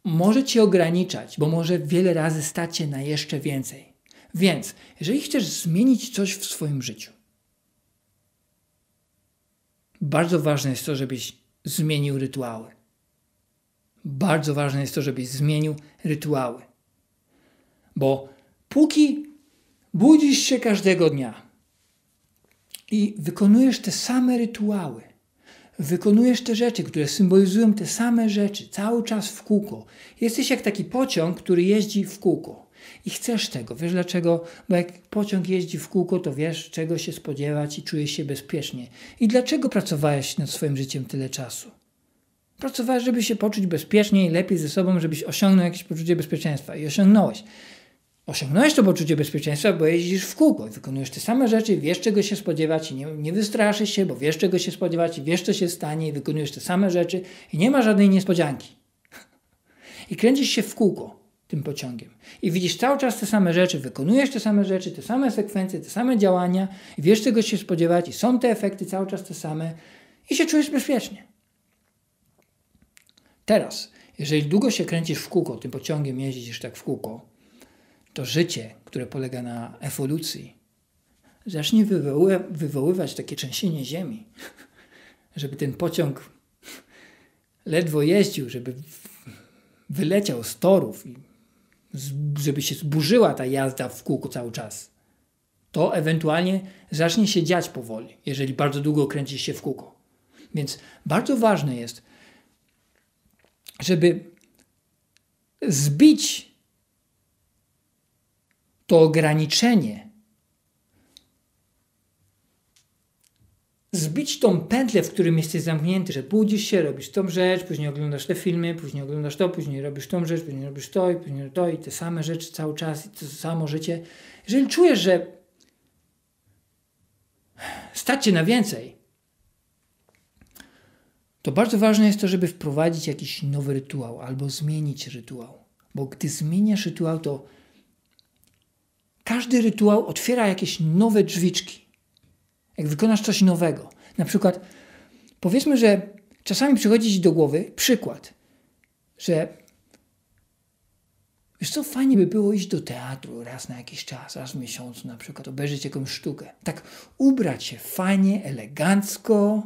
może cię ograniczać, bo może wiele razy stać się na jeszcze więcej. Więc, jeżeli chcesz zmienić coś w swoim życiu, bardzo ważne jest to, żebyś zmienił rytuały. bardzo ważne jest to, żebyś zmienił rytuały. Bo póki budzisz się każdego dnia i wykonujesz te same rytuały, wykonujesz te rzeczy, które symbolizują te same rzeczy, cały czas w kółko. Jesteś jak taki pociąg, który jeździ w kółko. I chcesz tego. Wiesz dlaczego? Bo jak pociąg jeździ w kółko, to wiesz, czego się spodziewać i czujesz się bezpiecznie. I dlaczego pracowałeś nad swoim życiem tyle czasu? Pracowałeś, żeby się poczuć bezpiecznie i lepiej ze sobą, żebyś osiągnął jakieś poczucie bezpieczeństwa. I osiągnąłeś. Osiągnąłeś to poczucie bezpieczeństwa, bo jeździsz w kółko i wykonujesz te same rzeczy, wiesz czego się spodziewać i nie, nie wystraszysz się, bo wiesz czego się spodziewać i wiesz co się stanie i wykonujesz te same rzeczy i nie ma żadnej niespodzianki. I kręcisz się w kółko tym pociągiem i widzisz cały czas te same rzeczy, wykonujesz te same rzeczy, te same sekwencje, te same działania i wiesz czego się spodziewać i są te efekty cały czas te same i się czujesz bezpiecznie. Teraz, jeżeli długo się kręcisz w kółko, tym pociągiem jeździsz tak w kółko, to życie, które polega na ewolucji, zacznie wywoły, wywoływać takie trzęsienie ziemi, żeby ten pociąg ledwo jeździł, żeby wyleciał z torów, i żeby się zburzyła ta jazda w kółku cały czas. To ewentualnie zacznie się dziać powoli, jeżeli bardzo długo kręcisz się w kółko. Więc bardzo ważne jest, żeby zbić to ograniczenie, zbić tą pętlę, w którym jesteś zamknięty, że budzisz się, robisz tą rzecz, później oglądasz te filmy, później oglądasz to, później robisz tą rzecz, później robisz to i później to i te same rzeczy cały czas i to samo życie. Jeżeli czujesz, że stać cię na więcej, to bardzo ważne jest to, żeby wprowadzić jakiś nowy rytuał albo zmienić rytuał. Bo gdy zmieniasz rytuał, to każdy rytuał otwiera jakieś nowe drzwiczki. Jak wykonasz coś nowego. Na przykład powiedzmy, że czasami przychodzi ci do głowy przykład, że wiesz co, fajnie by było iść do teatru raz na jakiś czas, raz w miesiącu na przykład, obejrzeć jakąś sztukę. Tak ubrać się fajnie, elegancko,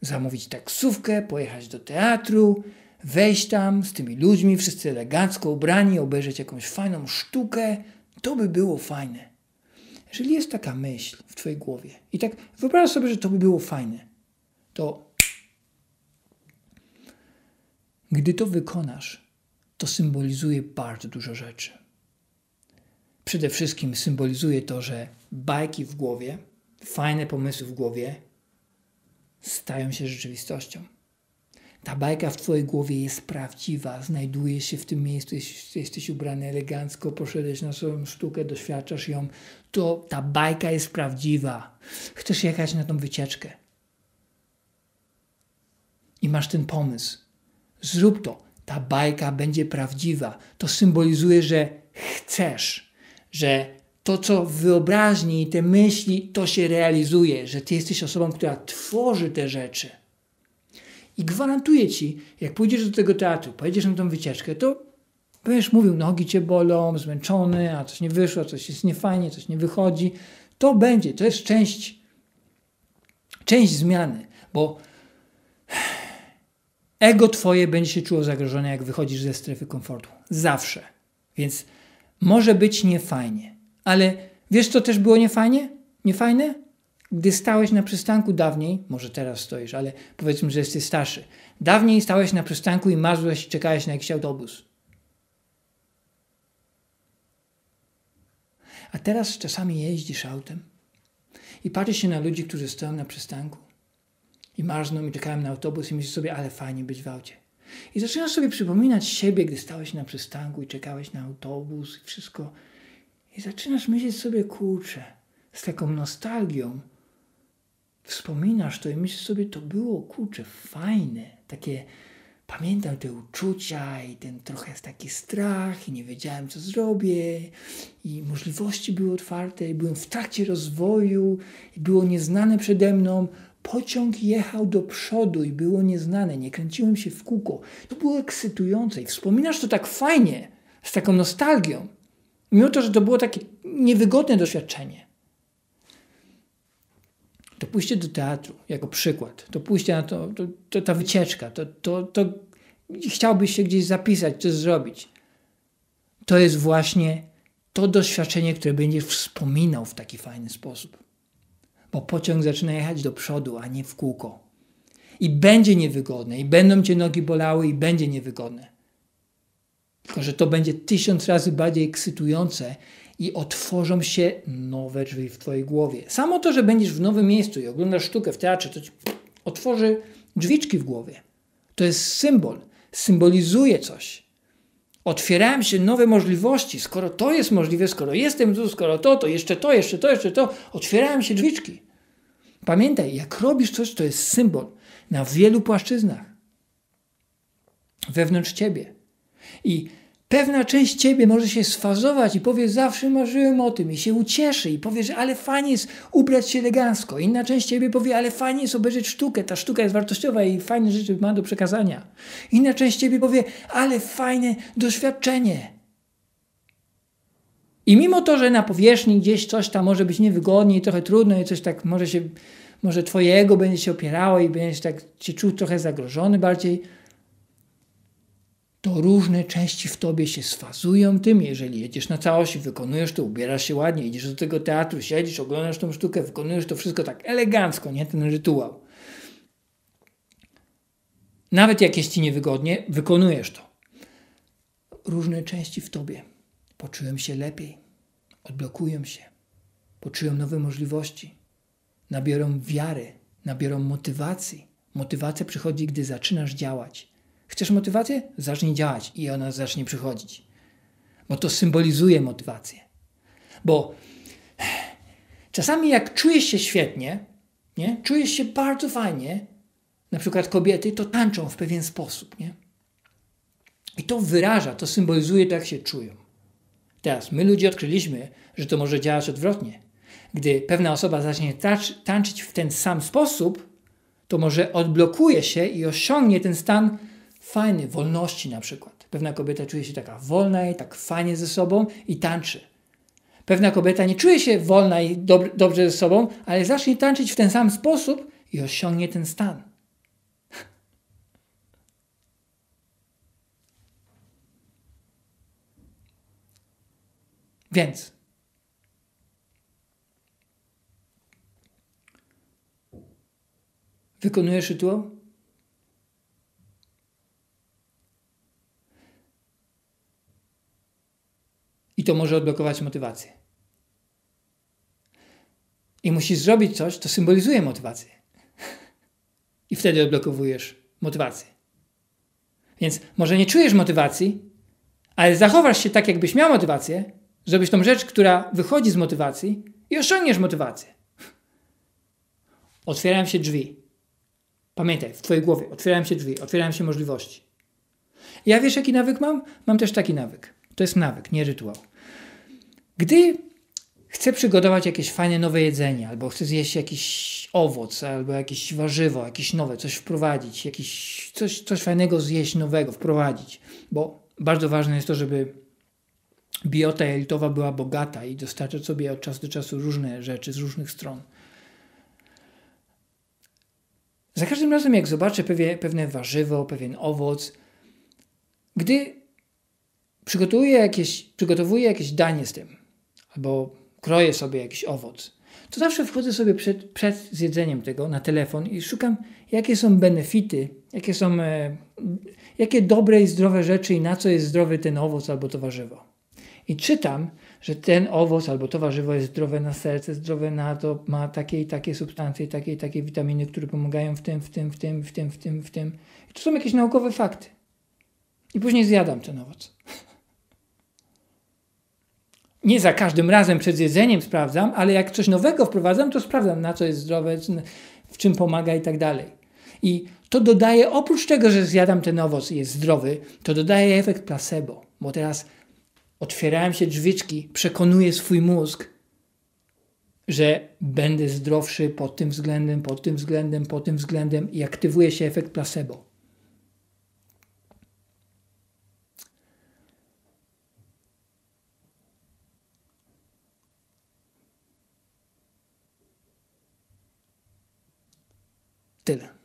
zamówić taksówkę, pojechać do teatru, wejść tam z tymi ludźmi, wszyscy elegancko ubrani, obejrzeć jakąś fajną sztukę. To by było fajne. Jeżeli jest taka myśl w twojej głowie i tak wyobraź sobie, że to by było fajne, to gdy to wykonasz, to symbolizuje bardzo dużo rzeczy. Przede wszystkim symbolizuje to, że bajki w głowie, fajne pomysły w głowie stają się rzeczywistością. Ta bajka w twojej głowie jest prawdziwa, znajduje się w tym miejscu, jeśli jesteś ubrany elegancko, poszedłeś na swoją sztukę, doświadczasz ją, to ta bajka jest prawdziwa. Chcesz jechać na tą wycieczkę. I masz ten pomysł. Zrób to. Ta bajka będzie prawdziwa. To symbolizuje, że chcesz, że to, co w wyobraźni i te myśli, to się realizuje, że ty jesteś osobą, która tworzy te rzeczy. I gwarantuję ci, jak pójdziesz do tego teatru, pojedziesz na tą wycieczkę, to będziesz mówił, nogi cię bolą, zmęczony, a coś nie wyszło, coś jest niefajnie, coś nie wychodzi. To będzie, to jest część, część zmiany, bo ego twoje będzie się czuło zagrożone, jak wychodzisz ze strefy komfortu. Zawsze. Więc może być niefajnie. Ale wiesz, co też było niefajnie? Niefajne? Gdy stałeś na przystanku dawniej, może teraz stoisz, ale powiedzmy, że jesteś starszy. Dawniej stałeś na przystanku i marzyłeś i czekałeś na jakiś autobus. A teraz czasami jeździsz autem i patrzysz się na ludzi, którzy stoją na przystanku i marzną i czekają na autobus i myślisz sobie, ale fajnie być w aucie. I zaczynasz sobie przypominać siebie, gdy stałeś na przystanku i czekałeś na autobus i wszystko. I zaczynasz myśleć sobie, kurczę, z taką nostalgią, wspominasz to i myślisz sobie, to było, kurczę, fajne. Takie, pamiętam te uczucia i ten trochę taki strach i nie wiedziałem, co zrobię i możliwości były otwarte i byłem w trakcie rozwoju i było nieznane przede mną. Pociąg jechał do przodu i było nieznane, nie kręciłem się w kółko. To było ekscytujące i wspominasz to tak fajnie, z taką nostalgią. Mimo to, że to było takie niewygodne doświadczenie. To pójście do teatru jako przykład, to pójście na to, to, to ta wycieczka, to, to, to chciałbyś się gdzieś zapisać, czy zrobić. To jest właśnie to doświadczenie, które będziesz wspominał w taki fajny sposób. Bo pociąg zaczyna jechać do przodu, a nie w kółko. I będzie niewygodne, i będą cię nogi bolały, i będzie niewygodne. Tylko że to będzie tysiąc razy bardziej ekscytujące i otworzą się nowe drzwi w twojej głowie. Samo to, że będziesz w nowym miejscu i oglądasz sztukę w teatrze, to ci otworzy drzwiczki w głowie. To jest symbol, symbolizuje coś. Otwierają się nowe możliwości. Skoro to jest możliwe, skoro jestem tu, skoro to, to jeszcze to, jeszcze to, jeszcze to, otwierają się drzwiczki. Pamiętaj, jak robisz coś, to jest symbol na wielu płaszczyznach. Wewnątrz ciebie. I pewna część ciebie może się sfazować i powie, zawsze marzyłem o tym, i się ucieszy i powie, że ale fajnie jest ubrać się elegancko. Inna część ciebie powie, ale fajnie jest obejrzeć sztukę, ta sztuka jest wartościowa i fajne rzeczy ma do przekazania. Inna część ciebie powie, ale fajne doświadczenie. I mimo to, że na powierzchni gdzieś coś tam może być niewygodnie i trochę trudno i coś tak może się, może twoje ego będzie się opierało i będziesz tak się czuł trochę zagrożony bardziej, to różne części w tobie się sfazują tym, jeżeli jedziesz na całości, wykonujesz to, ubierasz się ładnie, idziesz do tego teatru, siedzisz, oglądasz tą sztukę, wykonujesz to wszystko tak elegancko, nie? Ten rytuał. Nawet jak jest ci niewygodnie, wykonujesz to. Różne części w tobie. Poczułem się lepiej, odblokują się, poczułem nowe możliwości, nabiorą wiary, nabiorą motywacji. Motywacja przychodzi, gdy zaczynasz działać. Chcesz motywację? Zacznij działać i ona zacznie przychodzić. Bo to symbolizuje motywację. Bo czasami jak czujesz się świetnie, nie? Czujesz się bardzo fajnie, na przykład kobiety, to tańczą w pewien sposób. Nie? I to wyraża, to symbolizuje to, jak się czują. Teraz my ludzie odkryliśmy, że to może działać odwrotnie. Gdy pewna osoba zacznie tańczyć w ten sam sposób, to może odblokuje się i osiągnie ten stan fajny, wolności na przykład. Pewna kobieta czuje się taka wolna i tak fajnie ze sobą i tańczy. Pewna kobieta nie czuje się wolna i dob- dobrze ze sobą, ale zacznie tańczyć w ten sam sposób i osiągnie ten stan. Więc wykonujesz rytuał? I to może odblokować motywację. I musisz zrobić coś, co symbolizuje motywację. I wtedy odblokowujesz motywację. Więc może nie czujesz motywacji, ale zachowasz się tak, jakbyś miał motywację, zrobisz tą rzecz, która wychodzi z motywacji i osiągniesz motywację. Otwierają się drzwi. Pamiętaj, w twojej głowie otwierają się drzwi, otwierają się możliwości. Ja wiesz, jaki nawyk mam? Mam też taki nawyk. To jest nawyk, nie rytuał. Gdy chcę przygotować jakieś fajne nowe jedzenie, albo chcę zjeść jakiś owoc, albo jakieś warzywo, jakieś nowe, coś wprowadzić, jakiś, coś, coś fajnego zjeść nowego, wprowadzić, bo bardzo ważne jest to, żeby biota jelitowa była bogata i dostarczać sobie od czasu do czasu różne rzeczy z różnych stron. Za każdym razem, jak zobaczę pewne, pewne warzywo, pewien owoc, gdy Przygotowuję jakieś, przygotowuję jakieś danie z tym, albo kroję sobie jakiś owoc, to zawsze wchodzę sobie przed, przed zjedzeniem tego na telefon i szukam, jakie są benefity, jakie są, e, jakie dobre i zdrowe rzeczy i na co jest zdrowy ten owoc albo to warzywo. I czytam, że ten owoc albo to warzywo jest zdrowe na serce, zdrowe na to, ma takie i takie substancje, takie i takie witaminy, które pomagają w tym, w tym, w tym, w tym, w tym, w tym. I to są jakieś naukowe fakty. I później zjadam ten owoc. Nie za każdym razem przed jedzeniem sprawdzam, ale jak coś nowego wprowadzam, to sprawdzam, na co jest zdrowe, w czym pomaga i tak dalej. I to dodaje, oprócz tego, że zjadam ten owoc i jest zdrowy, to dodaje efekt placebo, bo teraz otwierałem się drzwiczki, przekonuję swój mózg, że będę zdrowszy pod tym względem, pod tym względem, pod tym względem i aktywuje się efekt placebo. Tyle.